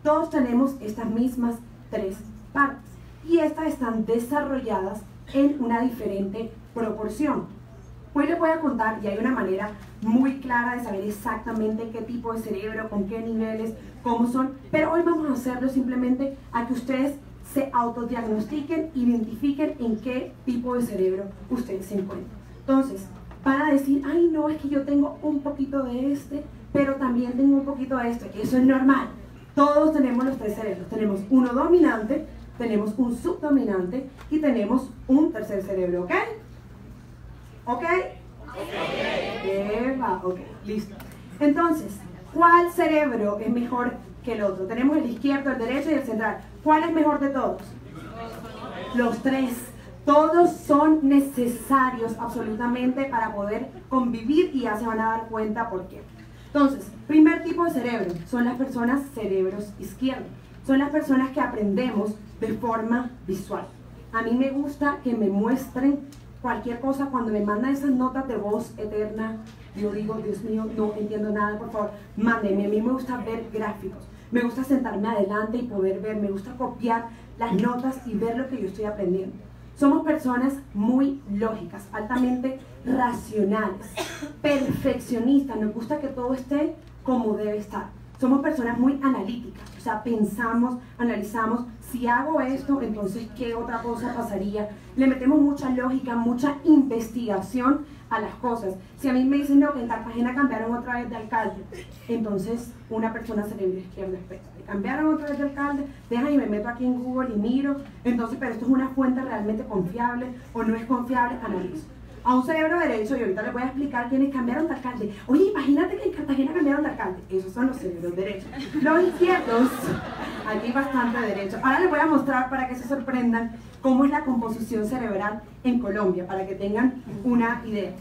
Todos tenemos estas mismas tres partes y estas están desarrolladas en una diferente proporción. Hoy les voy a contar, y hay una manera muy clara de saber exactamente qué tipo de cerebro, con qué niveles, cómo son, pero hoy vamos a hacerlo simplemente a que ustedes se autodiagnostiquen, identifiquen en qué tipo de cerebro ustedes se encuentran. Entonces, para decir, ay no, es que yo tengo un poquito de este, pero también tengo un poquito de este, que eso es normal. Todos tenemos los tres cerebros, tenemos uno dominante, tenemos un subdominante y tenemos un tercer cerebro, ¿ok? ¿Ok? Okay. Eva, ok, listo. Entonces, ¿cuál cerebro es mejor que el otro? Tenemos el izquierdo, el derecho y el central. ¿Cuál es mejor de todos? Los tres. Todos son necesarios absolutamente para poder convivir y ya se van a dar cuenta por qué. Entonces, primer tipo de cerebro son las personas cerebros izquierdos. Son las personas que aprendemos de forma visual. A mí me gusta que me muestren cualquier cosa, cuando me mandan esas notas de voz eterna, yo digo, Dios mío, no entiendo nada, por favor, mándenme. A mí me gusta ver gráficos, me gusta sentarme adelante y poder ver, me gusta copiar las notas y ver lo que yo estoy aprendiendo. Somos personas muy lógicas, altamente racionales, perfeccionistas, nos gusta que todo esté como debe estar. Somos personas muy analíticas, o sea, pensamos, analizamos, si hago esto, entonces ¿qué otra cosa pasaría? Le metemos mucha lógica, mucha investigación a las cosas. Si a mí me dicen, no, que en Cartagena cambiaron otra vez de alcalde, entonces una persona cerebro izquierdo espera. Cambiaron otra vez de alcalde, deja y me meto aquí en Google y miro, entonces, pero esto es una fuente realmente confiable o no es confiable, analizo. A un cerebro derecho, y ahorita les voy a explicar quiénes cambiaron de alcalde. Oye, imagínate que en Cartagena cambiaron de alcalde. Esos son los cerebros derechos. Los izquierdos, aquí bastante derecho. Ahora les voy a mostrar para que se sorprendan cómo es la composición cerebral en Colombia, para que tengan una idea.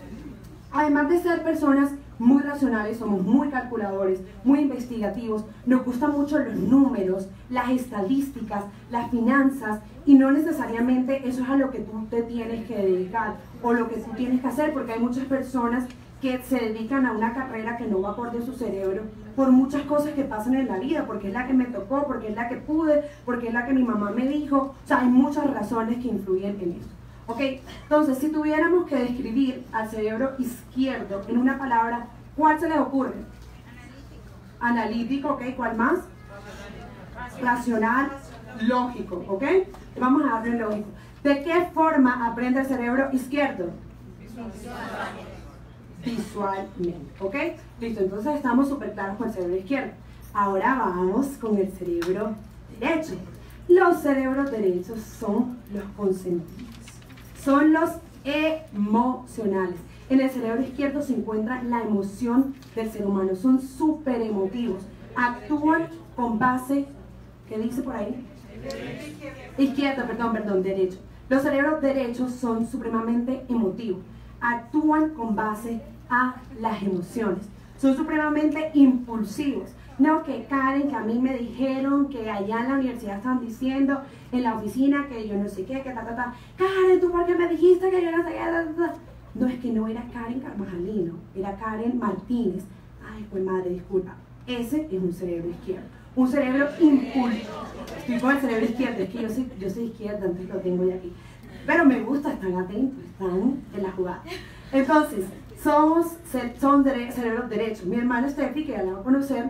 Además de ser personas muy racionales, somos muy calculadores, muy investigativos, nos gustan mucho los números, las estadísticas, las finanzas, y no necesariamente eso es a lo que tú te tienes que dedicar o lo que tú tienes que hacer, porque hay muchas personas que se dedican a una carrera que no va acorde a su cerebro por muchas cosas que pasan en la vida, porque es la que me tocó, porque es la que pude, porque es la que mi mamá me dijo, o sea, hay muchas razones que influyen en eso. Ok, entonces si tuviéramos que describir al cerebro izquierdo en una palabra, ¿cuál se les ocurre? Analítico. Analítico, ok, ¿cuál más? Racional, lógico, ok. Vamos a darle lógico. ¿De qué forma aprende el cerebro izquierdo? Visualmente. Visualmente, ok. Listo, entonces estamos súper claros con el cerebro izquierdo. Ahora vamos con el cerebro derecho. Los cerebros derechos son los consentidos. Son los emocionales. En el cerebro izquierdo se encuentra la emoción del ser humano. Son súper emotivos. Actúan con base, ¿qué dice por ahí? Izquierda, perdón, perdón, derecho. Los cerebros derechos son supremamente emotivos. Actúan con base a las emociones. Son supremamente impulsivos. No, que Karen, que a mí me dijeron, que allá en la universidad están diciendo, en la oficina, que yo no sé qué, que ta, ta, ta. Karen, ¿tú por qué me dijiste que yo no sé qué, ta, ta, ta? No, es que no era Karen Carvajalino, era Karen Martínez. Ay, pues madre, disculpa. Ese es un cerebro izquierdo. Un cerebro impulsivo. Estoy con el cerebro izquierdo, es que yo soy, yo soy izquierda, entonces lo tengo ya aquí. Pero me gusta, están atentos, están en la jugada. Entonces, somos, son dere, cerebros derechos. Mi hermano Steffi, que ya la va a conocer,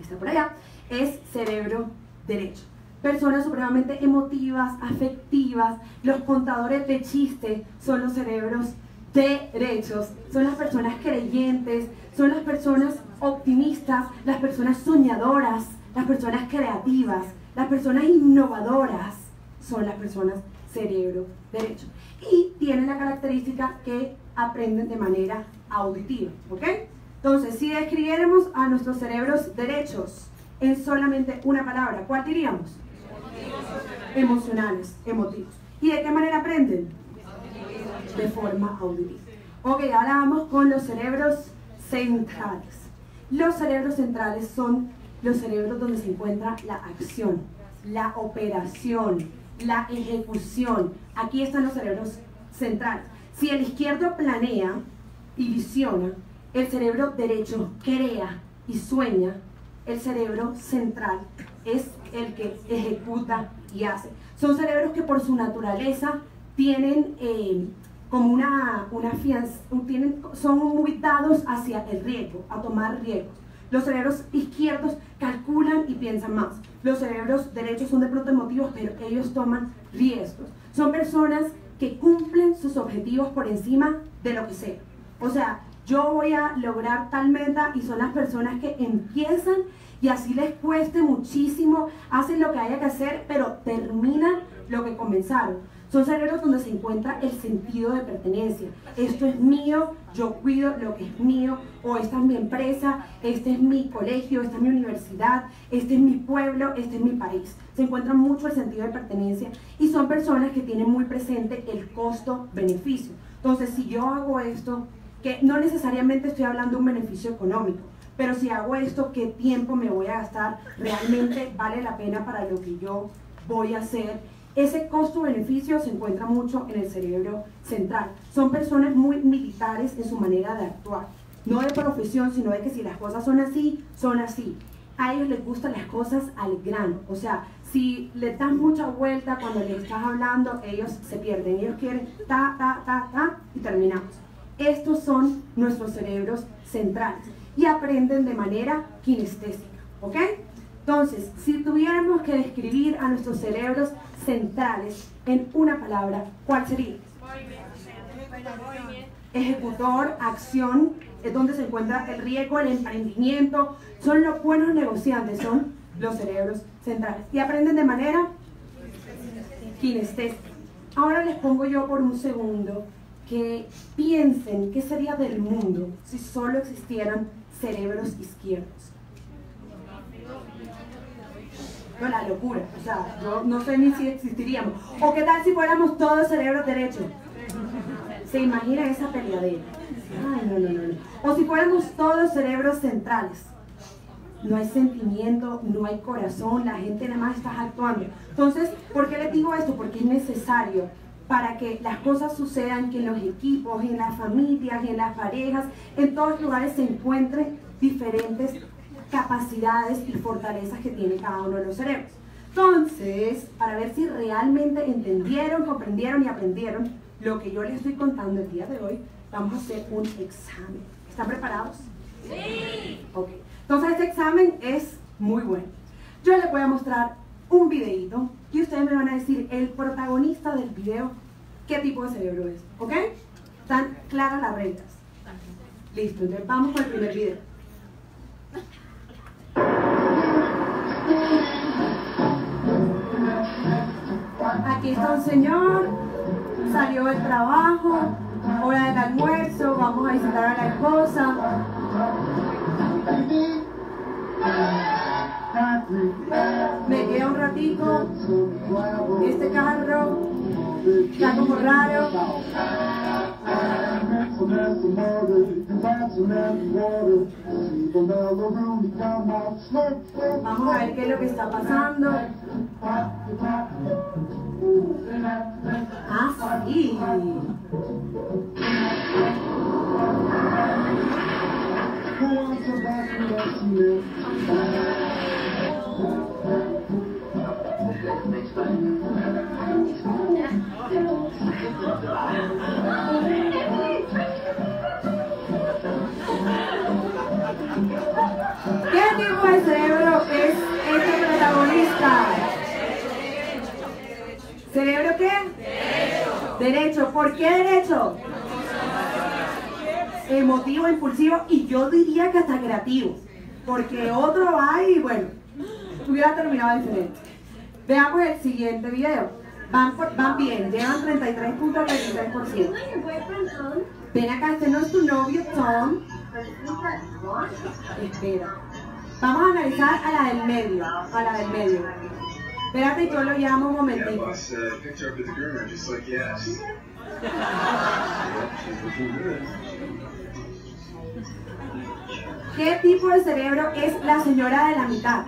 está por allá, es cerebro derecho. Personas supremamente emotivas, afectivas, los contadores de chistes son los cerebros derechos, son las personas creyentes, son las personas optimistas, las personas soñadoras, las personas creativas, las personas innovadoras, son las personas cerebro derecho. Y tienen la característica que aprenden de manera auditiva, ¿ok? Entonces, si describiéramos a nuestros cerebros derechos en solamente una palabra, ¿cuál diríamos? Emocionales. Emocionales, emotivos. ¿Y de qué manera aprenden? De forma auditiva. Ok, ahora vamos con los cerebros centrales. Los cerebros centrales son los cerebros donde se encuentra la acción, la operación, la ejecución. Aquí están los cerebros centrales. Si el izquierdo planea y visiona, el cerebro derecho crea y sueña, el cerebro central es el que ejecuta y hace. Son cerebros que por su naturaleza tienen eh, como una, una fianza, tienen, son muy dados hacia el riesgo, a tomar riesgos. Los cerebros izquierdos calculan y piensan más. Los cerebros derechos son de pronto emotivos, pero ellos toman riesgos. Son personas que cumplen sus objetivos por encima de lo que sea. O sea, yo voy a lograr tal meta, y son las personas que empiezan y así les cueste muchísimo, hacen lo que haya que hacer, pero terminan lo que comenzaron. Son cerebros donde se encuentra el sentido de pertenencia. Esto es mío, yo cuido lo que es mío, o esta es mi empresa, este es mi colegio, esta es mi universidad, este es mi pueblo, este es mi país. Se encuentra mucho el sentido de pertenencia y son personas que tienen muy presente el costo-beneficio. Entonces, si yo hago esto, que no necesariamente estoy hablando de un beneficio económico, pero si hago esto, ¿qué tiempo me voy a gastar? ¿Realmente vale la pena para lo que yo voy a hacer? Ese costo-beneficio se encuentra mucho en el cerebro central. Son personas muy militares en su manera de actuar, no de profesión, sino de que si las cosas son así, son así. A ellos les gustan las cosas al grano, o sea, si le das mucha vuelta cuando les estás hablando, ellos se pierden, ellos quieren ta, ta, ta, ta y terminamos. Estos son nuestros cerebros centrales y aprenden de manera kinestésica, ¿ok? Entonces, si tuviéramos que describir a nuestros cerebros centrales en una palabra, ¿cuál sería? Ejecutor, acción, es donde se encuentra el riesgo, el emprendimiento, son los buenos negociantes, son los cerebros centrales y aprenden de manera kinestésica. Ahora les pongo yo por un segundo que piensen qué sería del mundo si solo existieran cerebros izquierdos. No, la locura, o sea, yo no sé ni si existiríamos. O qué tal si fuéramos todos cerebros derechos. ¿Se imagina esa peleadera? Ay, no, no, no, no. O si fuéramos todos cerebros centrales. No hay sentimiento, no hay corazón, la gente nada más está actuando. Entonces, ¿por qué les digo esto? Porque es necesario. Para que las cosas sucedan, que en los equipos, en las familias, en las parejas, en todos los lugares se encuentren diferentes capacidades y fortalezas que tiene cada uno de los cerebros. Entonces, para ver si realmente entendieron, comprendieron y aprendieron lo que yo les estoy contando el día de hoy, vamos a hacer un examen. ¿Están preparados? Sí. Ok. Entonces, este examen es muy bueno. Yo les voy a mostrar un videíto y ustedes me van a decir el protagonista del video, qué tipo de cerebro es, ¿ok? ¿Están claras las reglas? Listo, entonces vamos con el primer video. Aquí está un señor, salió del trabajo, hora del almuerzo, vamos a visitar a la esposa. Me queda un ratito, este carro está como raro. Vamos a ver qué es lo que está pasando. Ah, sí. ¿Qué tipo de cerebro es este protagonista? ¿Cerebro qué? Derecho. Derecho. ¿Por qué derecho? Emotivo, impulsivo y yo diría que hasta creativo. Porque otro va y bueno, hubiera terminado diferente. Veamos el siguiente video. Van, por, van bien, llevan treinta y tres punto veintitrés por ciento. Ven acá, este no es tu novio, Tom. Espera. Vamos a analizar a la del medio, a la del medio. Espérate, yo lo llamo un momentito. ¿Qué tipo de cerebro es la señora de la mitad?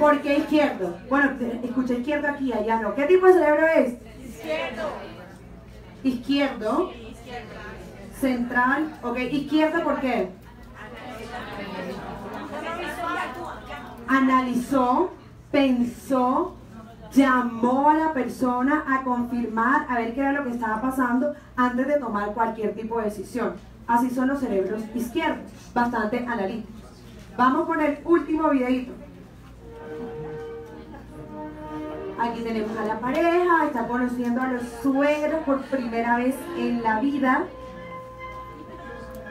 ¿Por qué izquierdo? Bueno, escucha izquierdo aquí, allá no. ¿Qué tipo de cerebro es? Izquierdo. Izquierdo. Central. Ok, izquierdo, ¿por qué? Analizó, pensó, llamó a la persona a confirmar, a ver qué era lo que estaba pasando antes de tomar cualquier tipo de decisión. Así son los cerebros izquierdos, bastante analíticos. Vamos con el último videito. Aquí tenemos a la pareja, está conociendo a los suegros por primera vez en la vida.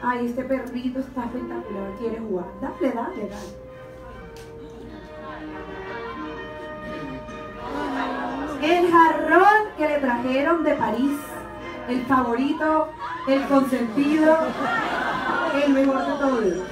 Ay, este perrito está espectacular, quiere jugar. Dale, dale, dale. El jarrón que le trajeron de París, el favorito, el consentido, el mejor de todos.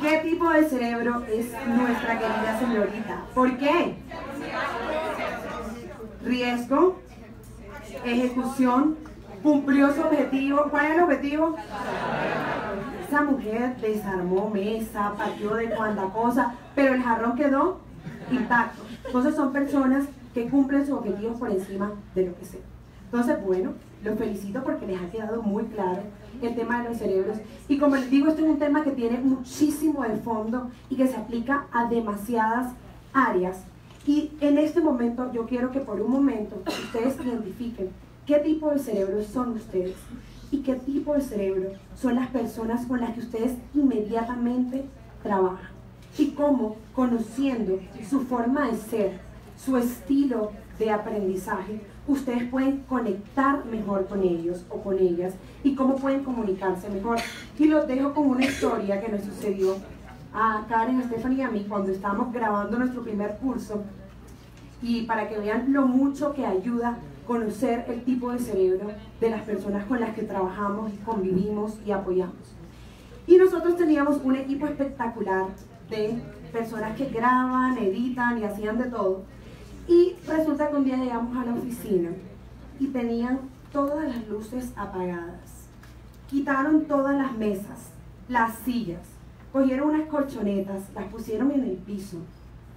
¿Qué tipo de cerebro es nuestra querida señorita? ¿Por qué? Riesgo, ejecución, cumplió su objetivo. ¿Cuál es el objetivo? Esa mujer desarmó mesa, partió de cuanta cosa, pero el jarrón quedó intacto. Entonces son personas que cumplen sus objetivos por encima de lo que sea. Entonces, bueno, los felicito porque les ha quedado muy claro el tema de los cerebros. Y como les digo, esto es un tema que tiene muchísimo de fondo y que se aplica a demasiadas áreas. Y en este momento yo quiero que por un momento ustedes identifiquen qué tipo de cerebros son ustedes y qué tipo de cerebro son las personas con las que ustedes inmediatamente trabajan. Y cómo, conociendo su forma de ser, su estilo de aprendizaje, ustedes pueden conectar mejor con ellos o con ellas y cómo pueden comunicarse mejor. Y los dejo con una historia que nos sucedió a Karen, Steffi y a mí cuando estábamos grabando nuestro primer curso, y para que vean lo mucho que ayuda conocer el tipo de cerebro de las personas con las que trabajamos, convivimos y apoyamos. Y nosotros teníamos un equipo espectacular de personas que graban, editan y hacían de todo. Y resulta que un día llegamos a la oficina y tenían todas las luces apagadas. Quitaron todas las mesas, las sillas, cogieron unas colchonetas, las pusieron en el piso.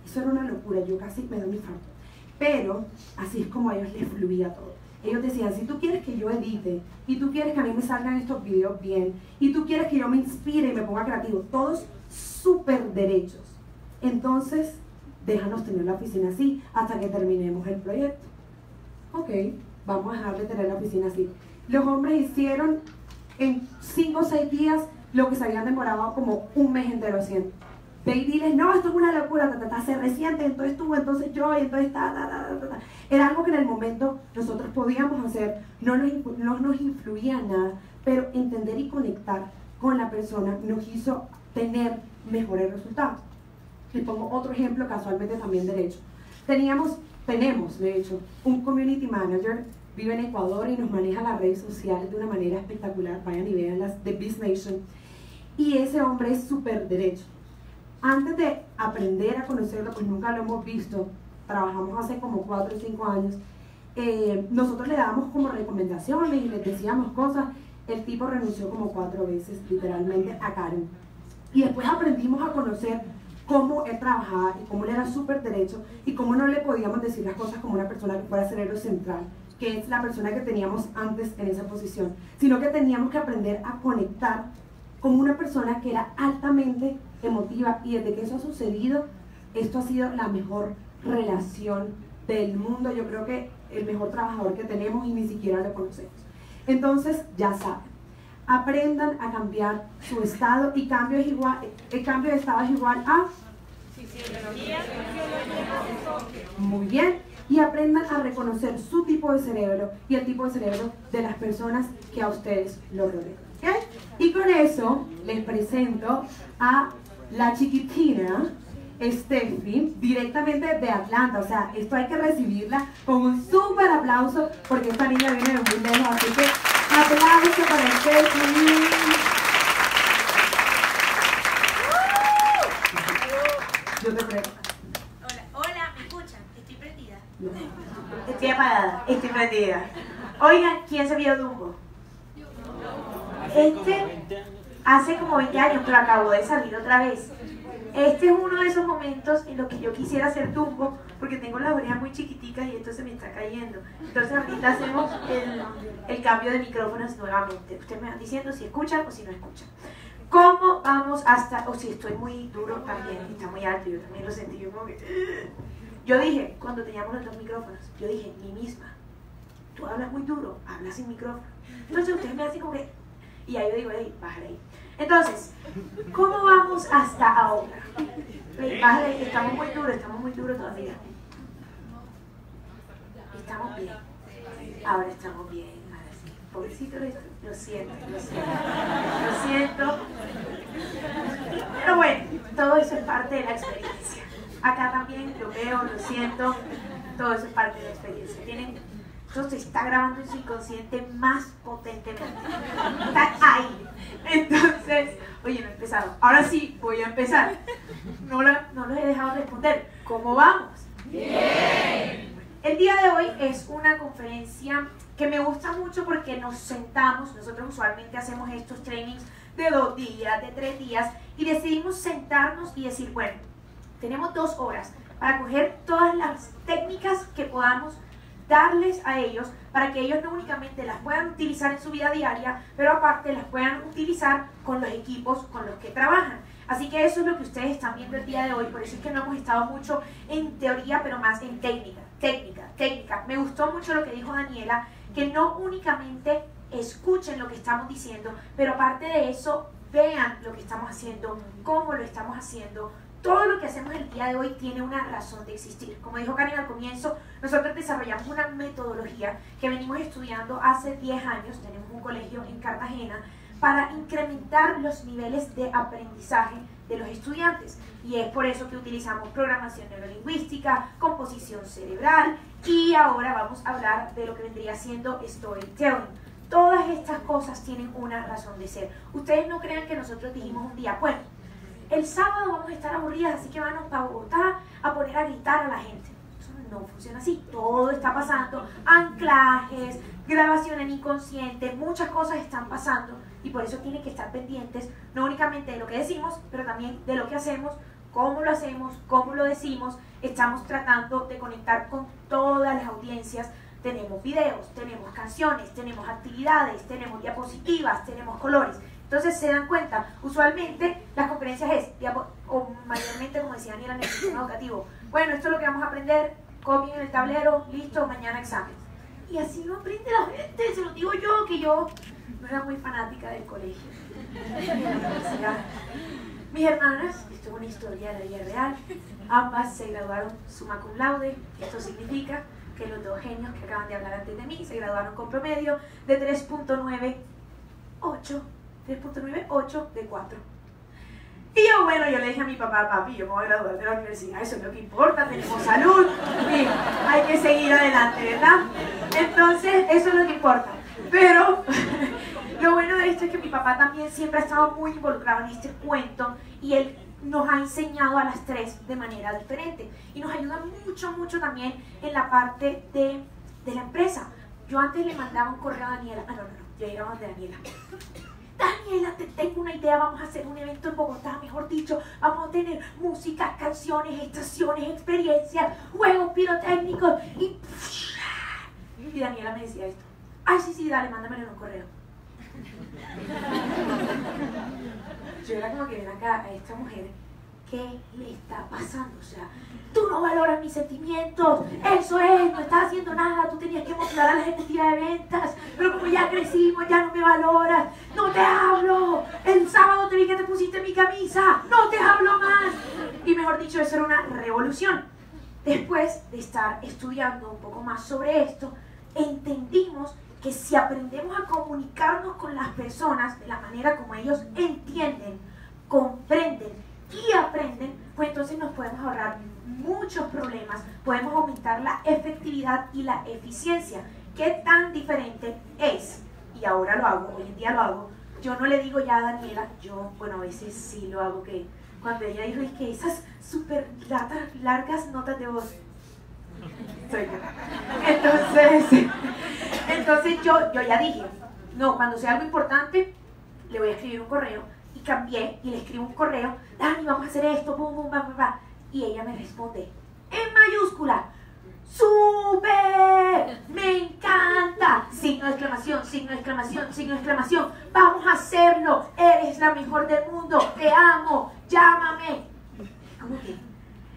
Eso era una locura, yo casi me doy un infarto. Pero así es como a ellos les fluía todo. Ellos decían, si tú quieres que yo edite, y tú quieres que a mí me salgan estos videos bien, y tú quieres que yo me inspire y me ponga creativo, todos súper derechos. Entonces, déjanos tener la oficina así hasta que terminemos el proyecto. Ok, vamos a dejar de tener la oficina así. Los hombres hicieron en cinco o seis días lo que se habían demorado como un mes entero haciendo. Ve y diles, no, esto es una locura, ta, ta, ta, se resiente, entonces tú, entonces yo, entonces ta, ta, ta, ta, ta. Era algo que en el momento nosotros podíamos hacer, no nos, no nos influía nada, pero entender y conectar con la persona nos hizo tener mejores resultados. Les pongo otro ejemplo, casualmente también derecho. Teníamos, tenemos de hecho, un community manager, vive en Ecuador y nos maneja las redes sociales de una manera espectacular, vayan y vean las The Biz Nation. Y ese hombre es súper derecho. Antes de aprender a conocerlo, pues nunca lo hemos visto, trabajamos hace como cuatro o cinco años, eh, nosotros le dábamos como recomendaciones y les decíamos cosas. El tipo renunció como cuatro veces, literalmente, a Karen. Y después aprendimos a conocer cómo él trabajaba y cómo él era súper derecho y cómo no le podíamos decir las cosas como una persona que fuera cerebro central, que es la persona que teníamos antes en esa posición, sino que teníamos que aprender a conectar como una persona que era altamente emotiva. Y desde que eso ha sucedido, esto ha sido la mejor relación del mundo. Yo creo que el mejor trabajador que tenemos y ni siquiera lo conocemos. Entonces, ya saben. Aprendan a cambiar su estado, y cambio es igual, el cambio de estado es igual a... Muy bien, y aprendan a reconocer su tipo de cerebro y el tipo de cerebro de las personas que a ustedes lo rodean, ¿okay? Y con eso les presento a la chiquitina Steffi, directamente de Atlanta. O sea, esto hay que recibirla con un súper aplauso porque esta niña viene de muy lejos, así que un aplauso para Steffi. Yo te creo. Hola, hola, ¿me escuchan? Estoy prendida. No. Estoy apagada, estoy prendida. Oigan, ¿quién se vio Dumbo? Este, hace como veinte años, pero acabo de salir otra vez. Este es uno de esos momentos en los que yo quisiera hacer Dumbo, porque tengo las orejas muy chiquiticas y esto se me está cayendo. Entonces ahorita hacemos el, el cambio de micrófonos nuevamente. Ustedes me van diciendo si escuchan o si no escuchan. ¿Cómo vamos hasta...? O oh, si sí, estoy muy duro también, está muy alto, yo también lo sentí. Yo, como que... yo dije, cuando teníamos los dos micrófonos, yo dije, mi misma, tú hablas muy duro, hablas sin micrófono. Entonces ustedes me hacen como que... Y ahí yo digo, hey, bájale ahí. Entonces, ¿cómo vamos hasta ahora? Hey, bájale, estamos muy duros, estamos muy duros todavía. Estamos bien. Ahora estamos bien. Pobrecito, lo siento, lo siento, lo siento. Pero bueno, todo eso es parte de la experiencia. Acá también lo veo, lo siento, todo eso es parte de la experiencia. Tienen, eso se está grabando en su inconsciente más potentemente. Está ahí. Entonces, oye, no he empezado. Ahora sí, voy a empezar. No, la, no los he dejado responder. ¿Cómo vamos? Bien. El día de hoy es una conferencia que me gusta mucho porque nos sentamos, nosotros usualmente hacemos estos trainings de dos días, de tres días, y decidimos sentarnos y decir, bueno, tenemos dos horas para coger todas las técnicas que podamos darles a ellos, para que ellos no únicamente las puedan utilizar en su vida diaria, pero aparte las puedan utilizar con los equipos con los que trabajan. Así que eso es lo que ustedes están viendo el día de hoy, por eso es que no hemos estado mucho en teoría, pero más en técnica, técnica, técnica. Me gustó mucho lo que dijo Daniela, que no únicamente escuchen lo que estamos diciendo, pero aparte de eso, vean lo que estamos haciendo, cómo lo estamos haciendo. Todo lo que hacemos el día de hoy tiene una razón de existir. Como dijo Karen al comienzo, nosotros desarrollamos una metodología que venimos estudiando hace diez años, tenemos un colegio en Cartagena, para incrementar los niveles de aprendizaje de los estudiantes. Y es por eso que utilizamos programación neurolingüística, composición cerebral, y ahora vamos a hablar de lo que vendría siendo storytelling. Todas estas cosas tienen una razón de ser. Ustedes no crean que nosotros dijimos un día, bueno, el sábado vamos a estar aburridas, así que vamos para Bogotá a poner a gritar a la gente. Eso no funciona así, todo está pasando, anclajes, grabación en inconsciente, muchas cosas están pasando. Y por eso tienen que estar pendientes, no únicamente de lo que decimos, pero también de lo que hacemos, cómo lo hacemos, cómo lo decimos. Estamos tratando de conectar con todas las audiencias. Tenemos videos, tenemos canciones, tenemos actividades, tenemos diapositivas, tenemos colores. Entonces se dan cuenta, usualmente las conferencias es, o mayormente como decía Daniela en el sistema educativo, bueno, esto es lo que vamos a aprender, copien en el tablero, listo, mañana examen. Y así no aprende la gente, se lo digo yo, que yo... no era muy fanática del colegio, mis hermanas, esto es una historia de la vida real, ambas se graduaron summa cum laude, esto significa que los dos genios que acaban de hablar antes de mí se graduaron con promedio de tres punto noventa y ocho de cuatro. Y yo, bueno, yo le dije a mi papá, papi, yo me voy a graduar de la universidad, eso es lo que importa, tenemos salud, y hay que seguir adelante, ¿verdad? Entonces, eso es lo que importa. Pero lo bueno de esto es que mi papá también siempre ha estado muy involucrado en este cuento y él nos ha enseñado a las tres de manera diferente y nos ayuda mucho, mucho también en la parte de, de la empresa. Yo antes le mandaba un correo a Daniela, ah no, no, no, yo llegaba donde Daniela. Daniela, te tengo una idea, vamos a hacer un evento en Bogotá, mejor dicho, vamos a tener música, canciones, estaciones, experiencias, juegos pirotécnicos y... Y Daniela me decía esto. Ay, sí, sí, dale, mándamelo en un correo. Yo era como que ven acá a esta mujer, ¿qué le está pasando? O sea, tú no valoras mis sentimientos, eso es, no estás haciendo nada, tú tenías que mostrar a la ejecutiva de ventas, pero como ya crecimos, ya no me valoras, no te hablo, el sábado te vi que te pusiste mi camisa, no te hablo más. Y mejor dicho, eso era una revolución. Después de estar estudiando un poco más sobre esto, entendimos que si aprendemos a comunicarnos con las personas de la manera como ellos entienden, comprenden y aprenden, pues entonces nos podemos ahorrar muchos problemas, podemos aumentar la efectividad y la eficiencia. ¿Qué tan diferente es? Y ahora lo hago, hoy en día lo hago. Yo no le digo ya a Daniela, yo, bueno, a veces sí lo hago, que cuando ella dijo, es que esas súper largas notas de voz, soy yo. Entonces, entonces yo, yo ya dije, no, cuando sea algo importante, le voy a escribir un correo, y cambié, y le escribo un correo, Dani, vamos a hacer esto, bum, bum, bam, bam, bam, y ella me responde, en mayúscula, ¡súper! ¡Me encanta! Signo de exclamación, signo de exclamación, signo de exclamación. ¡Vamos a hacerlo! ¡Eres la mejor del mundo! ¡Te amo! ¡Llámame! ¿Cómo que?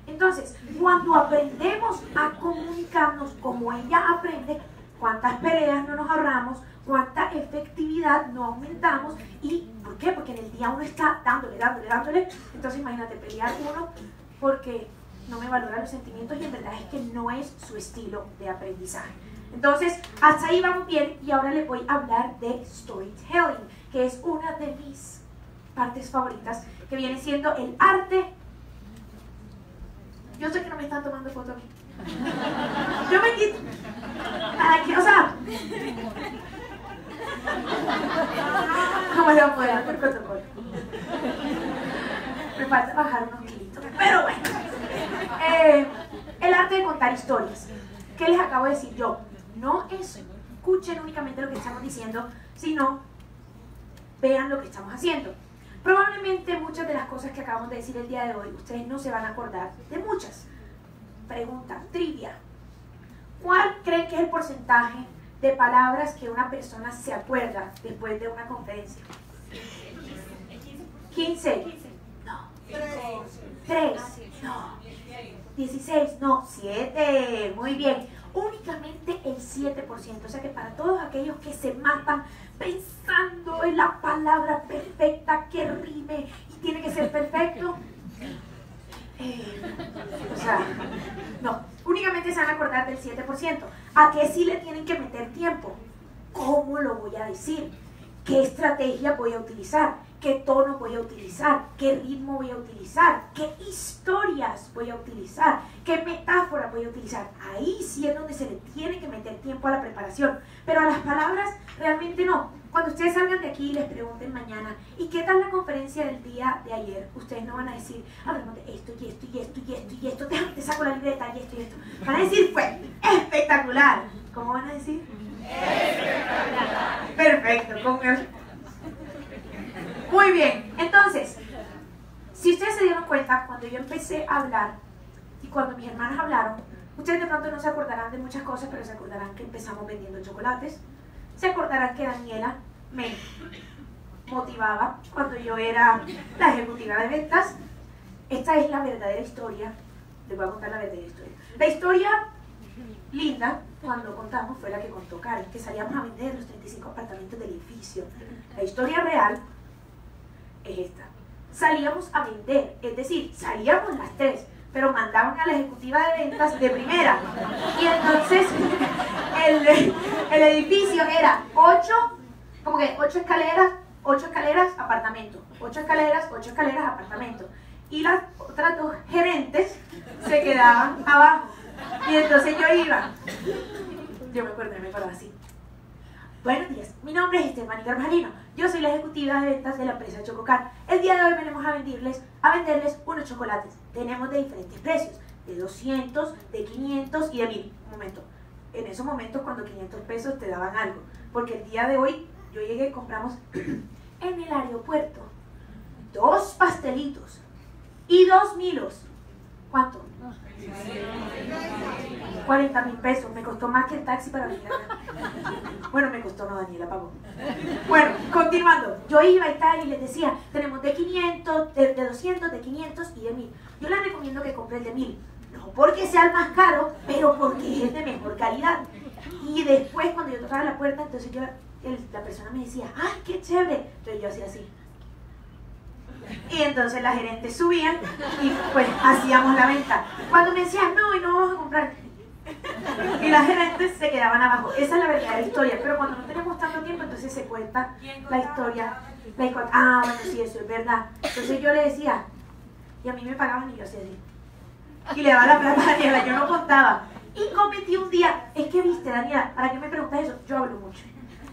Entonces, cuando aprendemos a comunicarnos como ella aprende, cuántas peleas no nos ahorramos, cuánta efectividad no aumentamos. ¿Y por qué? Porque en el día uno está dándole, dándole, dándole. Entonces, imagínate, pelear uno porque no me valora los sentimientos y en verdad es que no es su estilo de aprendizaje. Entonces, hasta ahí vamos bien y ahora les voy a hablar de storytelling, que es una de mis partes favoritas, que viene siendo el arte. Yo sé que no me están tomando foto aquí. Yo me quito. ¿Para qué? O sea, no me voy a poder por protocolo. Me falta bajar unos kilitos, pero bueno. Eh, el arte de contar historias. ¿Qué les acabo de decir yo? No escuchen únicamente lo que estamos diciendo, sino vean lo que estamos haciendo. Probablemente muchas de las cosas que acabamos de decir el día de hoy, ustedes no se van a acordar de muchas. Pregunta, trivia. ¿Cuál creen que es el porcentaje de palabras que una persona se acuerda después de una conferencia? quince. No. tres. No. dieciséis, no, siete, muy bien, únicamente el siete por ciento, o sea que para todos aquellos que se matan pensando en la palabra perfecta que rime y tiene que ser perfecto, eh, o sea, no, únicamente se van a acordar del siete por ciento, ¿a qué sí le tienen que meter tiempo? ¿Cómo lo voy a decir? ¿Qué estrategia voy a utilizar? ¿Qué tono voy a utilizar? ¿Qué ritmo voy a utilizar? ¿Qué historias voy a utilizar? ¿Qué metáfora voy a utilizar? Ahí sí es donde se le tiene que meter tiempo a la preparación. Pero a las palabras realmente no. Cuando ustedes salgan de aquí y les pregunten mañana, ¿y qué tal la conferencia del día de ayer? Ustedes no van a decir, hablamos de esto y esto y esto y esto y esto, déjame te saco la libreta y esto y esto. Van a decir, fue espectacular. ¿Cómo van a decir? Espectacular. Perfecto. Con el... Muy bien, entonces, si ustedes se dieron cuenta, cuando yo empecé a hablar y cuando mis hermanas hablaron, ustedes de pronto no se acordarán de muchas cosas, pero se acordarán que empezamos vendiendo chocolates, se acordarán que Daniela me motivaba cuando yo era la ejecutiva de ventas. Esta es la verdadera historia, les voy a contar la verdadera historia. La historia linda, cuando contamos, fue la que contó Karen, que salíamos a vender los treinta y cinco apartamentos del edificio. La historia real es esta. Salíamos a vender, es decir, salíamos las tres, pero mandaban a la ejecutiva de ventas de primera. Y entonces el, el edificio era ocho, como que ocho escaleras, ocho escaleras, apartamento, ocho escaleras, ocho escaleras, apartamento. Y las otras dos gerentes se quedaban abajo. Y entonces yo iba, yo me acuerdo, me paraba así. Buenos días, mi nombre es Steffi Carvajalino, yo soy la ejecutiva de ventas de la empresa Chococar. El día de hoy venimos a venderles, a venderles unos chocolates. Tenemos de diferentes precios, de doscientos, de quinientos y de mil. Un momento, en esos momentos cuando quinientos pesos te daban algo, porque el día de hoy yo llegué y compramos en el aeropuerto dos pastelitos y dos milos. ¿Cuánto? cuarenta mil pesos, me costó más que el taxi para venir acá. Bueno, me costó, no, Daniela pagó. Bueno, continuando, yo iba y tal y les decía, tenemos de quinientos, de, de doscientos, de quinientos y de mil. Yo les recomiendo que compren de mil, no porque sea el más caro, pero porque es de mejor calidad. Y después cuando yo tocaba la puerta, entonces yo, el, la persona me decía, ¡ay, qué chévere! Entonces yo hacía así. Y entonces las gerentes subían y pues hacíamos la venta. Cuando me decían, no, y no vamos a comprar. Y las gerentes se quedaban abajo. Esa es la verdadera historia. Pero cuando no tenemos tanto tiempo, entonces se cuenta la historia. La historia. Ah, bueno, sí, eso es verdad. Entonces yo le decía, y a mí me pagaban y yo hacía así. Y le daba la plata a Daniela, yo no contaba. Y cometí un día, es que viste, Daniela, ¿para qué me preguntas eso? Yo hablo mucho.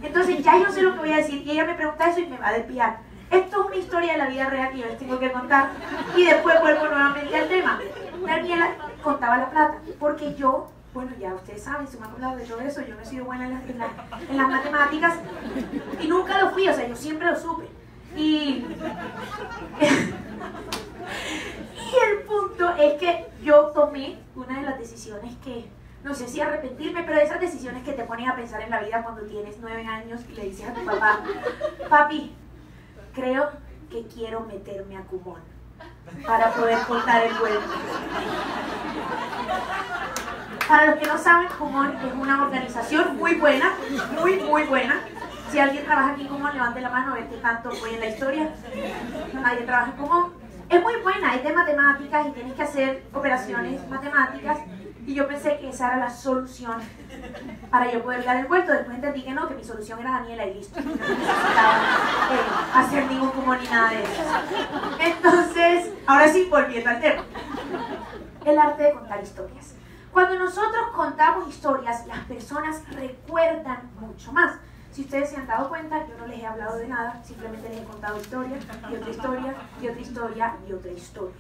Entonces ya yo sé lo que voy a decir y ella me pregunta eso y me va a desviar. Esto es una historia de la vida real que yo les tengo que contar y después vuelvo nuevamente al tema. Daniela contaba la plata, porque yo, bueno, ya ustedes saben, sumando un lado de todo eso, yo no he sido buena en las, en las, en las matemáticas y nunca lo fui, o sea, yo siempre lo supe. Y, y el punto es que yo tomé una de las decisiones que... no sé si arrepentirme, pero esas decisiones que te ponen a pensar en la vida cuando tienes nueve años y le dices a tu papá, papi, creo que quiero meterme a Kumon para poder cortar el cuerpo. Para los que no saben, Kumon es una organización muy buena, muy, muy buena. Si alguien trabaja aquí en Kumon, levante la mano a ver qué tanto fue en la historia. Nadie trabaja en Kumon. Es muy buena, es de matemáticas y tienes que hacer operaciones matemáticas. Y yo pensé que esa era la solución para yo poder dar el vuelto. Después entendí que no, que mi solución era Daniela y listo. No necesitaba eh, hacer ningún común ni nada de eso. Entonces, ahora sí, volviendo al tema. El arte de contar historias. Cuando nosotros contamos historias, las personas recuerdan mucho más. Si ustedes se han dado cuenta, yo no les he hablado de nada, simplemente les he contado historias, y otra historia, y otra historia, y otra historia.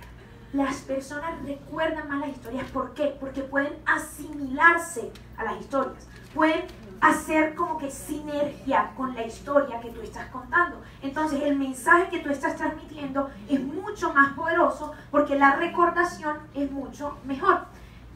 Las personas recuerdan más las historias. ¿Por qué? Porque pueden asimilarse a las historias. Pueden hacer como que sinergia con la historia que tú estás contando. Entonces, el mensaje que tú estás transmitiendo es mucho más poderoso porque la recordación es mucho mejor.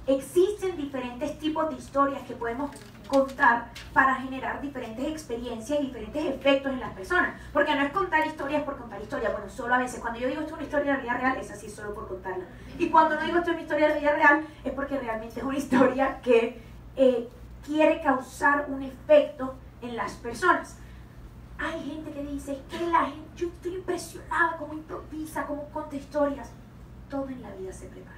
Existen diferentes tipos de historias que podemos contar para generar diferentes experiencias y diferentes efectos en las personas, porque no es contar historias por contar historias. Bueno, solo a veces, cuando yo digo esto es una historia de la vida real, es así solo por contarla, y cuando no digo esto es una historia de la vida real, es porque realmente es una historia que eh, quiere causar un efecto en las personas. Hay gente que dice, que la gente, yo estoy impresionada cómo improvisa, cómo cuenta historias. Todo en la vida se prepara.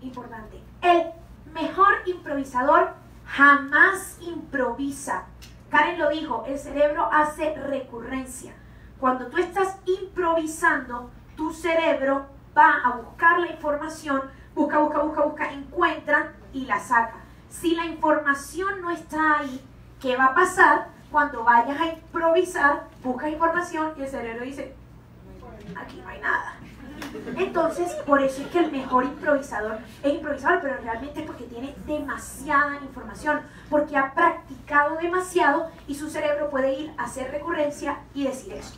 Importante, el mejor improvisador jamás improvisa. Karen lo dijo, el cerebro hace recurrencia. Cuando tú estás improvisando, tu cerebro va a buscar la información, busca, busca, busca, busca, encuentra y la saca. Si la información no está ahí, ¿qué va a pasar? Cuando vayas a improvisar, buscas información y el cerebro dice, aquí no hay nada. Entonces, por eso es que el mejor improvisador es improvisador, pero realmente es porque tiene demasiada información, porque ha practicado demasiado y su cerebro puede ir a hacer recurrencia y decir eso.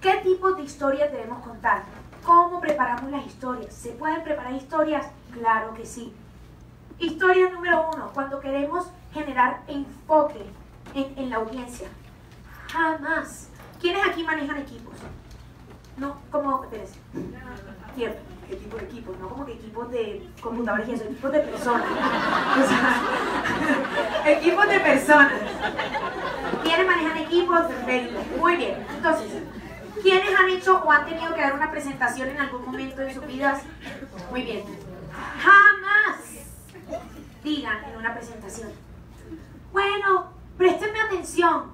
¿Qué tipo de historias debemos contar? ¿Cómo preparamos las historias? ¿Se pueden preparar historias? Claro que sí. Historia número uno, cuando queremos generar enfoque en, en la audiencia. Jamás. ¿Quiénes aquí manejan equipos? No, como, espérense, ¿qué tipo de equipos? No como que equipos de computadores y eso, equipos de personas. O sea, equipos de personas. ¿Quiénes manejan equipos? Muy bien, entonces, ¿quiénes han hecho o han tenido que dar una presentación en algún momento de sus vidas? Muy bien. Jamás digan en una presentación, bueno, préstenme atención.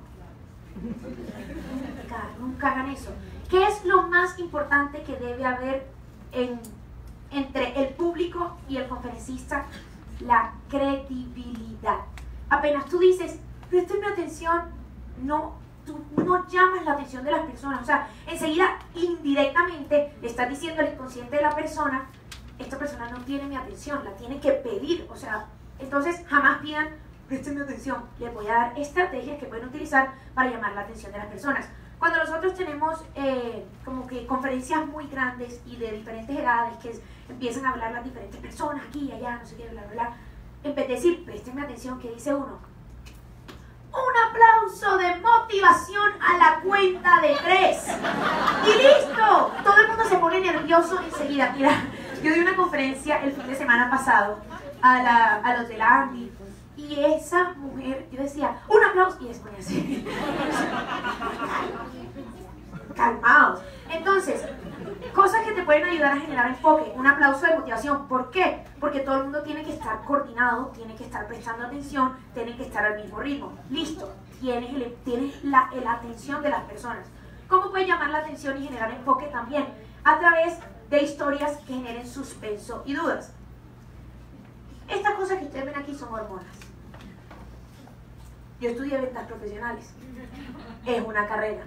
Nunca, nunca hagan eso. ¿Qué es lo más importante que debe haber en, entre el público y el conferencista? La credibilidad. Apenas tú dices, présteme atención, no, tú no llamas la atención de las personas. O sea, enseguida, indirectamente, le estás diciendo al inconsciente de la persona, esta persona no tiene mi atención, la tiene que pedir. O sea, entonces jamás pidan, présteme atención. Les voy a dar estrategias que pueden utilizar para llamar la atención de las personas. Cuando nosotros tenemos eh, como que conferencias muy grandes y de diferentes edades que es, empiezan a hablar las diferentes personas aquí y allá, no sé qué, bla, bla, bla, en vez de decir, présteme atención, ¿qué dice uno? Un aplauso de motivación a la cuenta de tres. ¡Y listo! Todo el mundo se pone nervioso enseguida. Mira, yo di una conferencia el fin de semana pasado a, la, a los de la Andy. Y esa mujer, yo decía, un aplauso, y después así. calmados. Entonces, cosas que te pueden ayudar a generar enfoque, un aplauso de motivación. ¿Por qué? Porque todo el mundo tiene que estar coordinado, tiene que estar prestando atención, tiene que estar al mismo ritmo. Listo, tienes, el, tienes la el atención de las personas. ¿Cómo puedes llamar la atención y generar enfoque también? A través de historias que generen suspenso y dudas. Estas cosas que ustedes ven aquí son hormonas. Yo estudié ventas profesionales. Es una carrera.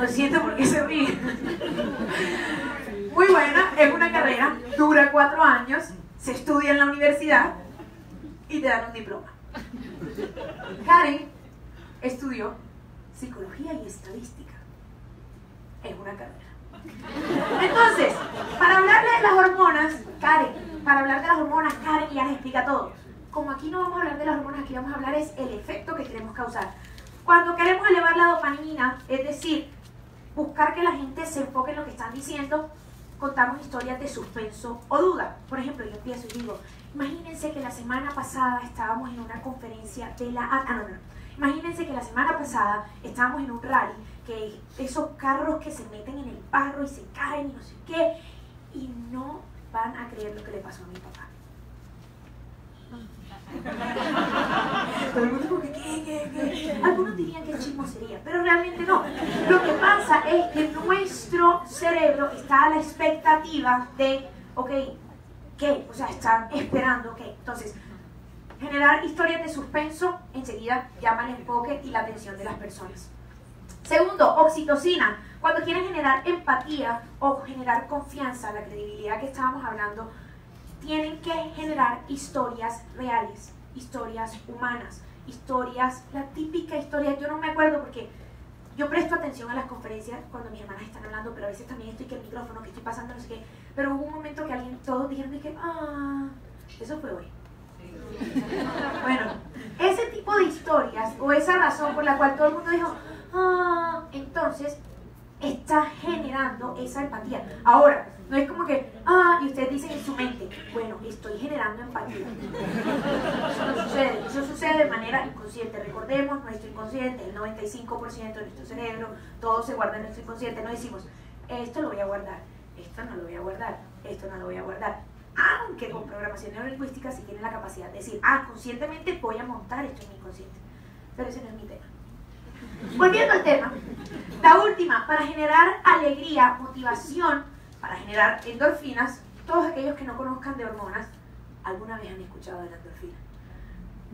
Lo siento porque se ríe. Muy buena, es una carrera, dura cuatro años, se estudia en la universidad y te dan un diploma. Karen estudió psicología y estadística. Es una carrera. Entonces, para hablarle de las hormonas, Karen, para hablar de las hormonas, Karen ya les explica todo. Como aquí no vamos a hablar de las hormonas, aquí vamos a hablar es el efecto que queremos causar. Cuando queremos elevar la dopamina, es decir, buscar que la gente se enfoque en lo que están diciendo, contamos historias de suspenso o duda. Por ejemplo, yo empiezo y digo, imagínense que la semana pasada estábamos en una conferencia de la... Ah, no, no. Imagínense que la semana pasada estábamos en un rally, que esos carros que se meten en el barro y se caen y no sé qué, y no van a creer lo que le pasó a mi papá. Todo el mundo como que, ¿qué, qué, qué? Algunos dirían que es chismosería, pero realmente no. Lo que pasa es que nuestro cerebro está a la expectativa de, ok, ¿qué? O sea, están esperando, ok. Entonces, generar historias de suspenso enseguida llama el enfoque y la atención de las personas. Segundo, oxitocina. Cuando quieren generar empatía o generar confianza, la credibilidad que estábamos hablando, tienen que generar historias reales, historias humanas, historias, la típica historia, yo no me acuerdo porque yo presto atención a las conferencias cuando mis hermanas están hablando, pero a veces también estoy que el micrófono, que estoy pasando, no sé qué, pero hubo un momento que alguien, todos dijeron, dije, ah, eso fue hoy. Bueno, ese tipo de historias o esa razón por la cual todo el mundo dijo, ah, entonces está generando esa empatía. Ahora, no es como que, ah, y ustedes dicen en su mente, bueno, estoy generando empatía. Eso no sucede, eso sucede de manera inconsciente. Recordemos, nuestro inconsciente, el noventa y cinco por ciento de nuestro cerebro, todo se guarda en nuestro inconsciente. No decimos, esto lo voy a guardar, esto no lo voy a guardar, esto no lo voy a guardar. Aunque con programación neurolingüística sí tiene la capacidad de decir, ah, conscientemente voy a montar esto en mi inconsciente. Pero ese no es mi tema. Volviendo al tema, la última, para generar alegría, motivación, para generar endorfinas, todos aquellos que no conozcan de hormonas, alguna vez han escuchado de la endorfina.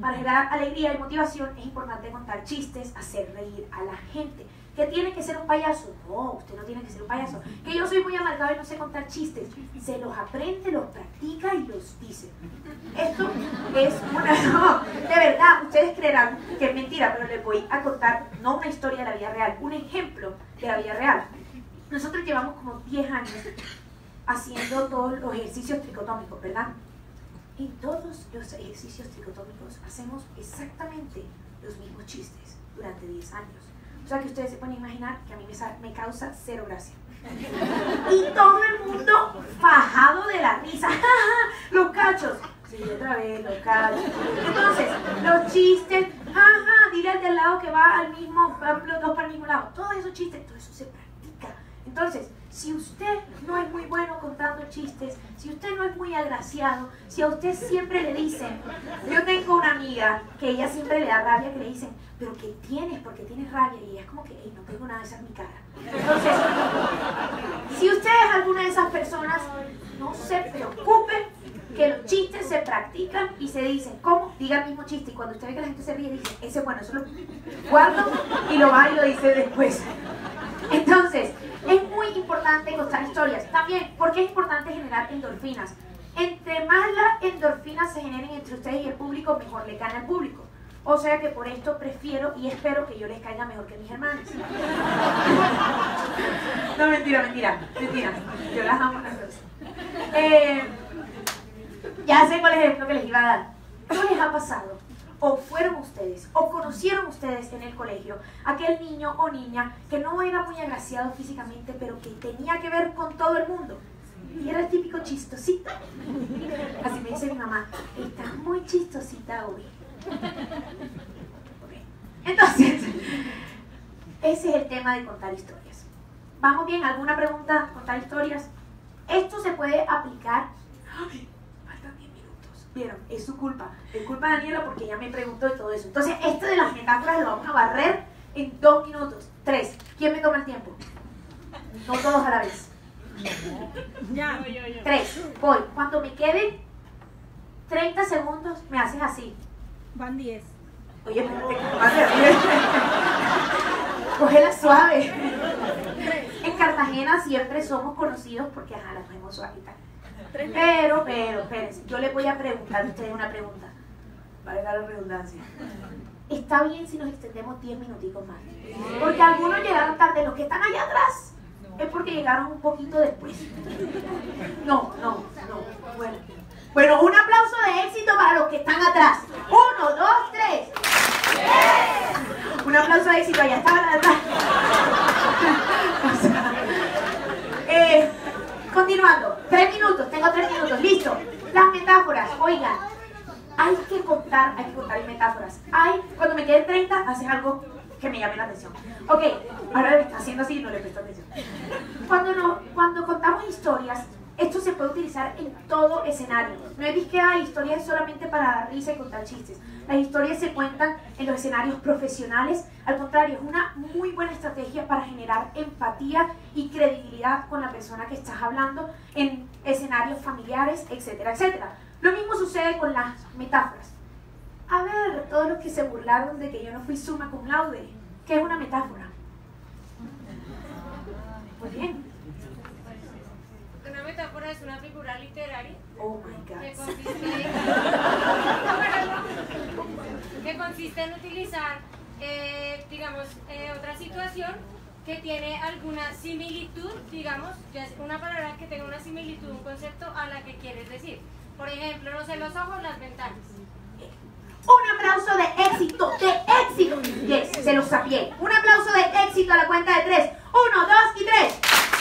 Para generar alegría y motivación es importante contar chistes, hacer reír a la gente. ¿Que tiene que ser un payaso? No, usted no tiene que ser un payaso. Que yo soy muy amargado y no sé contar chistes. Se los aprende, los practica y los dice. Esto es una... No, de verdad, ustedes creerán que es mentira, pero les voy a contar, no una historia de la vida real, un ejemplo de la vida real. Nosotros llevamos como diez años haciendo todos los ejercicios tricotómicos, ¿verdad? Y todos los ejercicios tricotómicos hacemos exactamente los mismos chistes durante diez años. O sea que ustedes se pueden imaginar que a mí me, me causa cero gracia. Y todo el mundo fajado de la risa. Los cachos. Sí, otra vez, los cachos. Entonces, los chistes. Ajá, dile al del lado que va al mismo, los dos para el mismo lado. Todos esos chistes, todo eso se practica. Entonces, si usted no es muy bueno contando chistes, si usted no es muy agraciado, si a usted siempre le dicen... Yo tengo una amiga que ella siempre le da rabia, que le dicen, pero ¿qué tienes? ¿Por qué tienes rabia? Y ella es como que, hey, no tengo nada, esa es mi cara. Entonces, si usted es alguna de esas personas, no se preocupe, que los chistes se practican y se dicen. ¿Cómo? Diga el mismo chiste y cuando usted ve que la gente se ríe, dice, ese es bueno, eso lo guardo y lo va y lo dice después. Entonces, es muy importante contar historias. También, porque es importante generar endorfinas. Entre más las endorfinas se generen entre ustedes y el público, mejor le gana al público. O sea que por esto prefiero y espero que yo les caiga mejor que mis hermanas. No, mentira, mentira, mentira. Yo las amo a las dos. Eh, ya sé cuál es el ejemplo que les iba a dar. ¿No les ha pasado? O fueron ustedes, o conocieron ustedes en el colegio, aquel niño o niña que no era muy agraciado físicamente, pero que tenía que ver con todo el mundo. Y era el típico chistosito. Así me dice mi mamá, estás muy chistosita hoy. Okay. Entonces, Ese es el tema de contar historias. ¿Vamos bien? ¿Alguna pregunta? ¿Contar historias? Esto se puede aplicar... ¡Ay! Faltan diez minutos. Vieron, es su culpa. Es culpa de Daniela porque ella me preguntó de todo eso. Entonces, esto de las metáforas lo vamos a barrer en dos minutos. Tres. ¿Quién me toma el tiempo? No todos a la vez. Ya. Tres. Voy. Cuando me queden treinta segundos, me haces así. Van diez. Oye, espérate, cógela suave. En Cartagena siempre somos conocidos porque, ajá, las vemos suavitas. Pero, pero, espérense, yo les voy a preguntar a ustedes una pregunta. Vale la redundancia. Está bien si nos extendemos diez minuticos más. Porque algunos llegaron tarde, los que están allá atrás, es porque llegaron un poquito después. No, no, no, bueno. Bueno, un aplauso de éxito para los que están atrás. Uno, dos, tres. ¡Bien! Un aplauso de éxito, allá estaban atrás. O sea, eh, continuando, tres minutos, tengo tres minutos, listo. Las metáforas, oigan, hay que contar, hay que contar metáforas. Hay, cuando me queden treinta, haces algo que me llame la atención. Ok, ahora me está haciendo así y no le presto atención. Cuando, no, cuando contamos historias, esto se puede utilizar en todo escenario. No es que hay historias solamente para dar risa y contar chistes. Las historias se cuentan en los escenarios profesionales. Al contrario, es una muy buena estrategia para generar empatía y credibilidad con la persona que estás hablando en escenarios familiares, etcétera, etcétera. Lo mismo sucede con las metáforas. A ver, todos los que se burlaron de que yo no fui summa cum laude, ¿qué es una metáfora? Muy bien. Una metáfora es una figura literaria. Oh my God. Que consiste en, que consiste en utilizar, eh, digamos, eh, otra situación que tiene alguna similitud, digamos, ya es una palabra que tenga una similitud, un concepto a la que quieres decir. Por ejemplo, no sé, los ojos, las ventanas. Un aplauso de éxito, de éxito. Yes, se los sapié. Un aplauso de éxito a la cuenta de tres. Uno, dos y tres.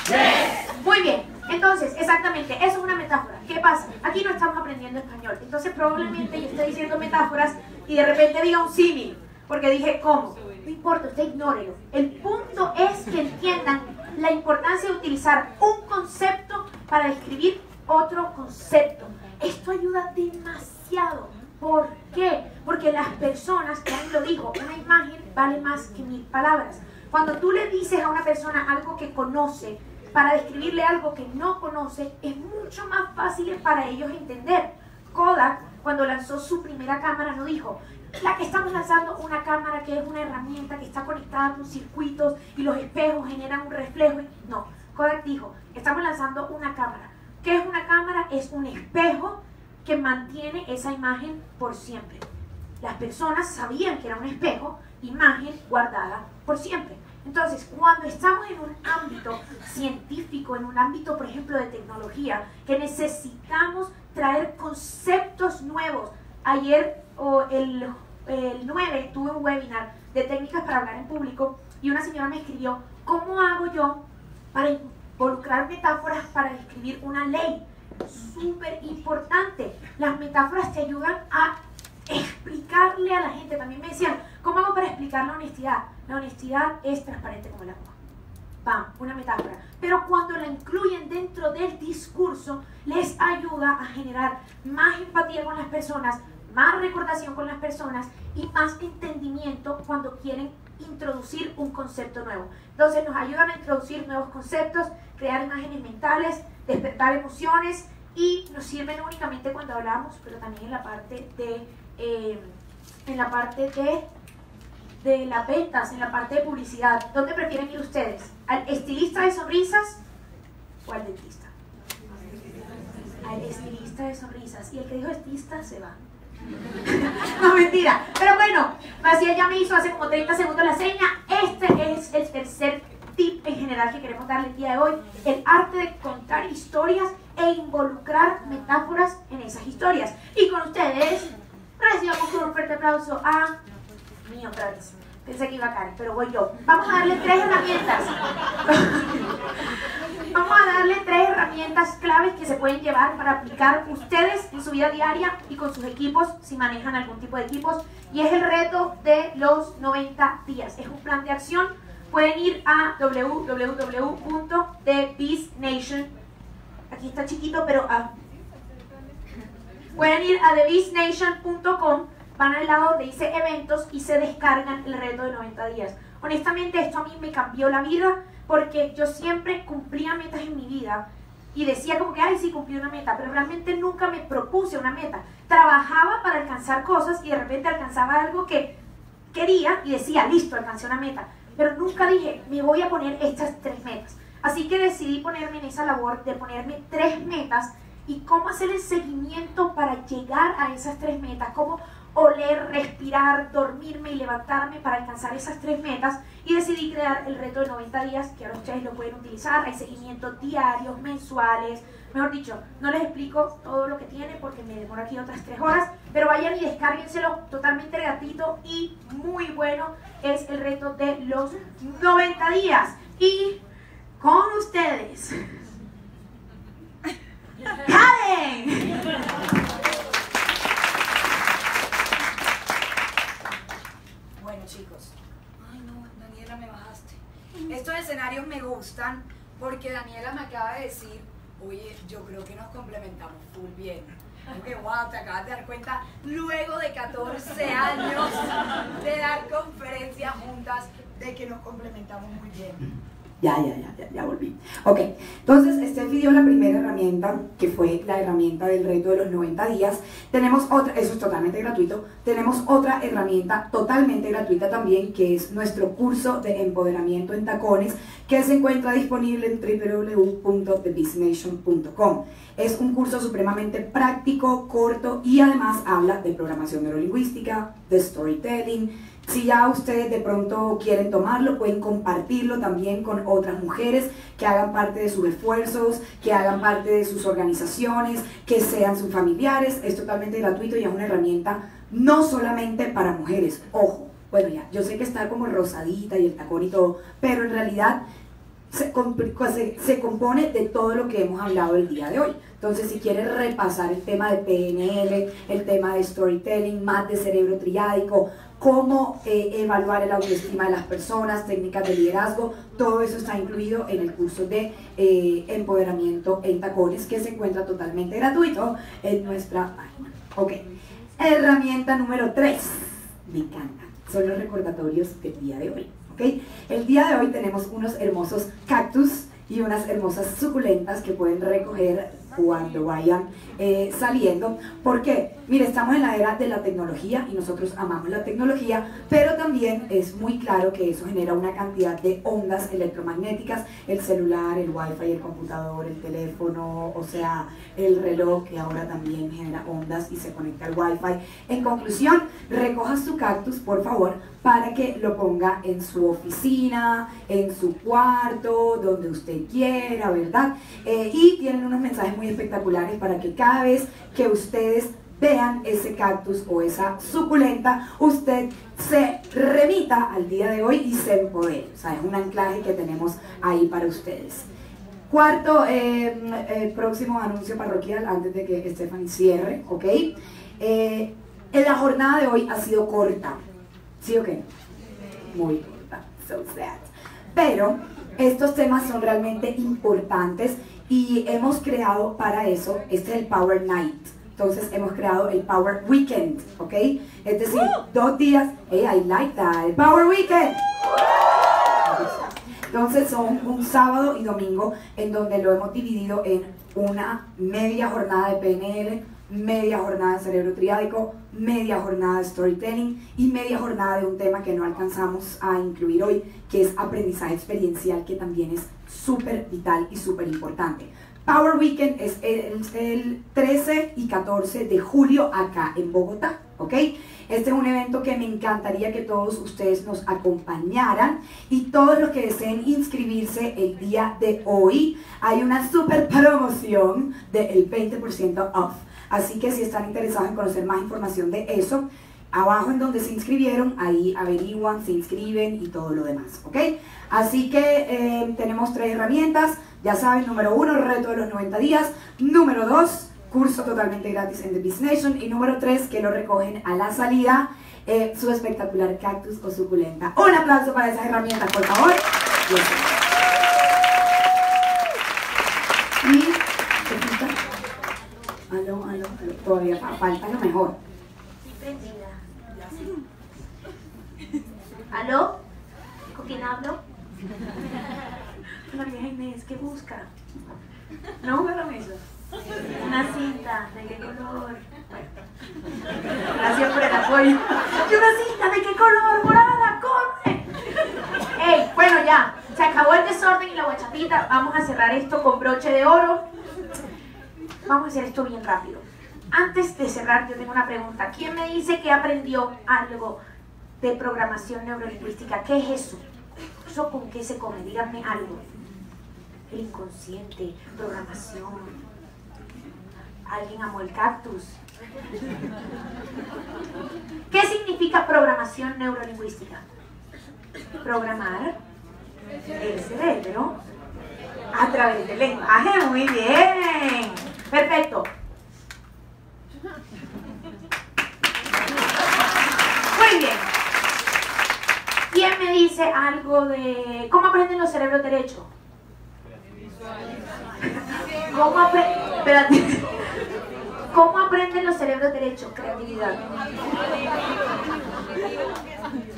Yes. Muy bien. Entonces, exactamente, eso es una metáfora. ¿Qué pasa? Aquí no estamos aprendiendo español. Entonces, probablemente yo esté diciendo metáforas y de repente diga un símil, porque dije, ¿cómo? No importa, usted ignórelo. El punto es que entiendan la importancia de utilizar un concepto para describir otro concepto. Esto ayuda demasiado. ¿Por qué? Porque las personas, Karen lo dijo, una imagen vale más que mil palabras. Cuando tú le dices a una persona algo que conoce, para describirle algo que no conoce, es mucho más fácil para ellos entender. Kodak, cuando lanzó su primera cámara, no dijo, la que estamos lanzando una cámara que es una herramienta que está conectada con circuitos y los espejos generan un reflejo. No, Kodak dijo, estamos lanzando una cámara. ¿Qué es una cámara? Es un espejo que mantiene esa imagen por siempre. Las personas sabían que era un espejo, imagen guardada por siempre. Entonces, cuando estamos en un ámbito científico, en un ámbito, por ejemplo, de tecnología, que necesitamos traer conceptos nuevos. Ayer, o el, el nueve, tuve un webinar de técnicas para hablar en público y una señora me escribió, ¿cómo hago yo para involucrar metáforas para describir una ley? Súper importante. Las metáforas te ayudan a explicarle a la gente. También me decían, ¿cómo hago para explicar la honestidad? La honestidad es transparente como el agua. Pam, una metáfora. Pero cuando la incluyen dentro del discurso, les ayuda a generar más empatía con las personas, más recordación con las personas y más entendimiento cuando quieren introducir un concepto nuevo. Entonces nos ayudan a introducir nuevos conceptos, crear imágenes mentales, despertar emociones y nos sirven únicamente cuando hablamos, pero también en la parte de... Eh, en la parte de, de las ventas, en la parte de publicidad. ¿Dónde prefieren ir ustedes? ¿Al estilista de sonrisas o al dentista? Al estilista de sonrisas. Y el que dijo estilista se va. No, mentira. Pero bueno, Macías ya me hizo hace como treinta segundos la seña. Este es el tercer tip en general que queremos darle el día de hoy. El arte de contar historias e involucrar metáforas en esas historias. Y con ustedes... Recibamos con un fuerte aplauso a mí otra vez. Pensé que iba a Karen, pero voy yo. Vamos a darle tres herramientas. Vamos a darle tres herramientas claves que se pueden llevar para aplicar ustedes en su vida diaria y con sus equipos, si manejan algún tipo de equipos. Y es el reto de los noventa días. Es un plan de acción pueden ir a w w w punto the biz nation. Aquí está chiquito, pero ah. Pueden ir a the biz nation punto com, van al lado de dice eventos y se descargan el reto de noventa días. Honestamente, esto a mí me cambió la vida porque yo siempre cumplía metas en mi vida y decía como que, ay, sí, cumplí una meta, pero realmente nunca me propuse una meta. Trabajaba para alcanzar cosas y de repente alcanzaba algo que quería y decía, listo, alcancé una meta. Pero nunca dije, me voy a poner estas tres metas. Así que decidí ponerme en esa labor de ponerme tres metas y cómo hacer el seguimiento para llegar a esas tres metas, cómo oler, respirar, dormirme y levantarme para alcanzar esas tres metas, y decidí crear el reto de noventa días, que ahora ustedes lo pueden utilizar. Hay seguimientos diarios, mensuales, mejor dicho, no les explico todo lo que tiene porque me demoro aquí otras tres horas, pero vayan y descárguenselo totalmente gratuito y muy bueno. Es el reto de los noventa días y con ustedes ¡Karen! Chicos, ay no, Daniela, me bajaste. Estos escenarios me gustan porque Daniela me acaba de decir, oye, yo creo que nos complementamos full bien. Porque wow, te acabas de dar cuenta luego de catorce años de dar conferencias juntas de que nos complementamos muy bien. Ya, ya, ya, ya, ya volví. Ok, entonces Steffi dio la primera herramienta, que fue la herramienta del reto de los noventa días. Tenemos otra, eso es totalmente gratuito. Tenemos otra herramienta totalmente gratuita también, que es nuestro curso de empoderamiento en tacones, que se encuentra disponible en w w w punto the biz nation punto com. Es un curso supremamente práctico, corto y además habla de programación neurolingüística, de storytelling. Si ya ustedes de pronto quieren tomarlo, pueden compartirlo también con otras mujeres que hagan parte de sus esfuerzos, que hagan parte de sus organizaciones, que sean sus familiares. Es totalmente gratuito y es una herramienta no solamente para mujeres. Ojo, bueno ya, yo sé que está como rosadita y el tacón y todo, pero en realidad se, se, se compone de todo lo que hemos hablado el día de hoy. Entonces, si quieres repasar el tema de P N L, el tema de storytelling, más de cerebro triádico, cómo eh, evaluar el autoestima de las personas, técnicas de liderazgo, todo eso está incluido en el curso de eh, empoderamiento en tacones, que se encuentra totalmente gratuito en nuestra página. Ok, herramienta número tres, me encanta, son los recordatorios del día de hoy. Okay. El día de hoy tenemos unos hermosos cactus y unas hermosas suculentas que pueden recoger cuando vayan eh, saliendo, porque, mire, estamos en la era de la tecnología y nosotros amamos la tecnología, pero también es muy claro que eso genera una cantidad de ondas electromagnéticas, el celular, el wifi, el computador, el teléfono, o sea, el reloj que ahora también genera ondas y se conecta al wifi. En conclusión, recoja su cactus, por favor, para que lo ponga en su oficina, en su cuarto, donde usted quiera, ¿verdad? Eh, y tienen unos mensajes muy espectaculares para que cada vez que ustedes vean ese cactus o esa suculenta, usted se remita al día de hoy y se empodere. O sea, es un anclaje que tenemos ahí para ustedes. Cuarto, eh, eh, próximo anuncio parroquial antes de que Stephanie cierre, ¿ok? Eh, en la jornada de hoy ha sido corta, ¿sí o qué? Muy corta, so sad. Pero estos temas son realmente importantes y hemos creado para eso, este es el Power Night. Entonces hemos creado el Power Weekend, ¿ok? Es decir, dos días, hey, I like that, el Power Weekend. Entonces son un sábado y domingo en donde lo hemos dividido en una media jornada de P N L, media jornada de cerebro triádico, media jornada de storytelling y media jornada de un tema que no alcanzamos a incluir hoy, que es aprendizaje experiencial, que también es súper vital y súper importante. Power Weekend es el, el trece y catorce de julio acá en Bogotá, ¿ok? Este es un evento que me encantaría que todos ustedes nos acompañaran y todos los que deseen inscribirse el día de hoy, hay una súper promoción del veinte por ciento off. Así que si están interesados en conocer más información de eso, abajo en donde se inscribieron, ahí averiguan, se inscriben y todo lo demás, ¿ok? Así que eh, tenemos tres herramientas, ya saben, número uno, reto de los noventa días, número dos, curso totalmente gratis en The Biz Nation, y número tres, que lo recogen a la salida eh, su espectacular cactus o suculenta. Un aplauso para esas herramientas, por favor. Y, aló, aló, aló, todavía falta lo mejor. ¿Aló? ¿Con quién hablo? María Inés, ¿qué busca? No, pero eso. Una cinta, ¿de qué color? Gracias por el apoyo. Una cinta, ¿de qué color? ¡Morada, corre! Ey, bueno, ya, se acabó el desorden y la guachatita. Vamos a cerrar esto con broche de oro. Vamos a hacer esto bien rápido. Antes de cerrar, yo tengo una pregunta. ¿Quién me dice que aprendió algo de programación neurolingüística? ¿Qué es eso? ¿Eso con qué se come? Díganme algo. El inconsciente, programación. ¿Alguien amó el cactus? ¿Qué significa programación neurolingüística? Programar el cerebro a través del lenguaje. Muy bien. Perfecto. Muy bien. ¿Quién me dice algo de cómo aprenden los cerebros derechos? ¿Cómo, apre... ¿Cómo aprenden los cerebros derechos? Creatividad.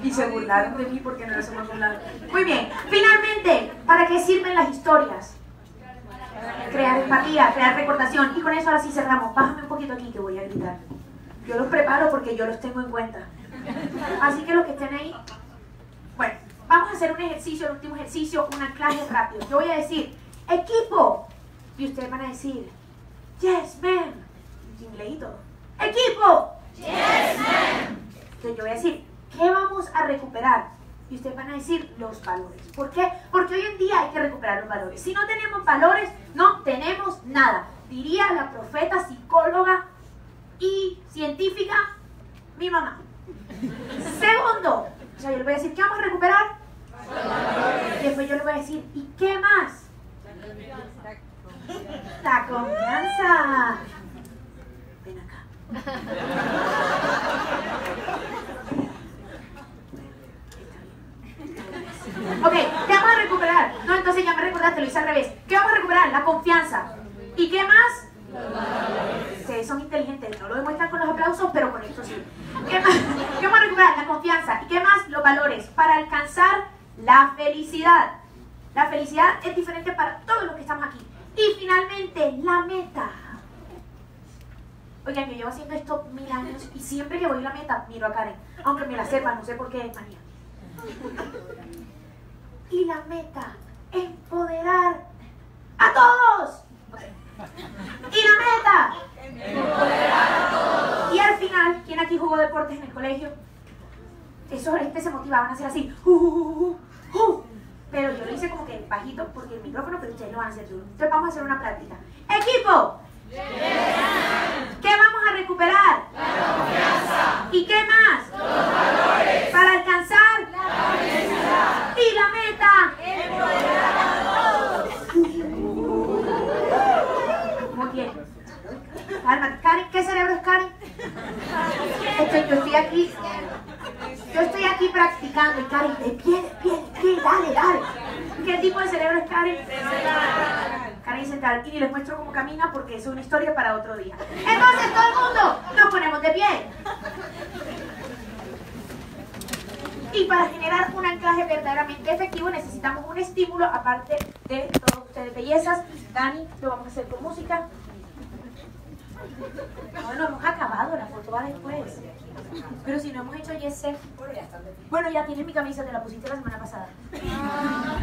Y se burlaron de mí porque no les hemos burlado. Muy bien. Finalmente, ¿para qué sirven las historias? Crear empatía, crear recordación. Y con eso ahora sí cerramos. Bájame un poquito aquí que voy a gritar. Yo los preparo porque yo los tengo en cuenta. Así que los que estén ahí... Bueno, vamos a hacer un ejercicio, el último ejercicio, un anclaje rápido. Yo voy a decir, equipo. Y ustedes van a decir, yes, ma'am. Leído. Equipo. Yes, ma'am. Entonces yo voy a decir, ¿qué vamos a recuperar? Y ustedes van a decir los valores. ¿Por qué? Porque hoy en día hay que recuperar los valores. Si no tenemos valores, no tenemos nada. Diría la profeta, psicóloga y científica, mi mamá. Segundo, o sea, yo les voy a decir, ¿qué vamos a recuperar? Valores. Después yo les voy a decir, ¿y qué más? La confianza. Ven acá. Ok, ¿qué vamos a recuperar? No, entonces ya me recordaste, lo hice al revés. ¿Qué vamos a recuperar? La confianza. ¿Y qué más? Los valores. Ustedes son inteligentes, no lo demuestran con los aplausos, pero con esto sí. ¿Qué más? ¿Qué vamos a recuperar? La confianza. ¿Y qué más? Los valores. Para alcanzar la felicidad. La felicidad es diferente para todos los que estamos aquí. Y finalmente, la meta. Oigan, yo llevo haciendo esto mil años y siempre que voy a la meta, miro a Karen. Aunque me la sepa, no sé por qué, es manía. Y la meta, empoderar a todos. Y la meta, empoderar a todos. Y al final, ¿quién aquí jugó deportes en el colegio? Esos gente se motivaban a hacer así. Uh, uh, uh, uh. Pero yo lo hice como que bajito porque el micrófono, pero ustedes lo van a hacer duro. Entonces vamos a hacer una práctica. ¡Equipo! Yes. ¿Qué vamos a recuperar? La confianza. ¿Y qué más? Los valores. Para alcanzar la felicidad. Y la meta. Empoderar a todos. Muy bien. Calma, Karen, ¿qué cerebro es Karen? Estoy, yo estoy aquí. Yo estoy aquí practicando y Karen, de pie, de pie, de pie, dale, dale. ¿Qué tipo de cerebro es Karen? Central. Karen central. Y les muestro cómo camina porque es una historia para otro día. Entonces, todo el mundo, nos ponemos de pie. Y para generar un anclaje verdaderamente efectivo necesitamos un estímulo, aparte de todos ustedes bellezas. Dani, lo vamos a hacer con música. No, no hemos acabado, la foto va después. Pero si no hemos hecho yes, sir. Bueno, ya está. Bueno, ya tienes mi camisa, te la pusiste la semana pasada. Ah.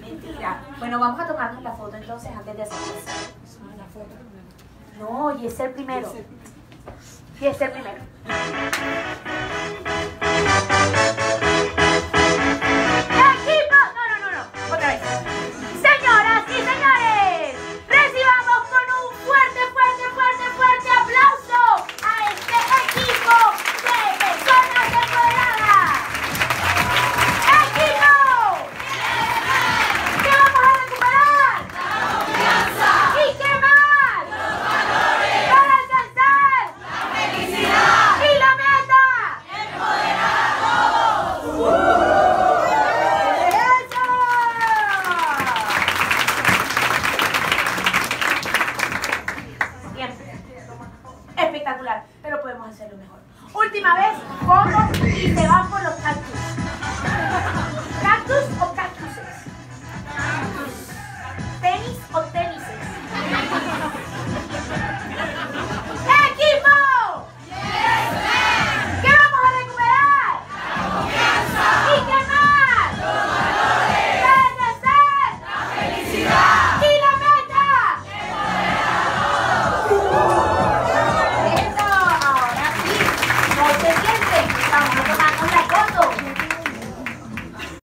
Mentira. Bueno, vamos a tomarnos la foto entonces antes de hacer eso. La foto. No, yes, sir primero. Yes, sir primero. ¡Equipo! No, no, no, no. Otra vez. Señoras y señores, recibamos con un fuerte, fuerte, fuerte, fuerte aplauso a este equipo. ¡La meta! última vez, como y te va.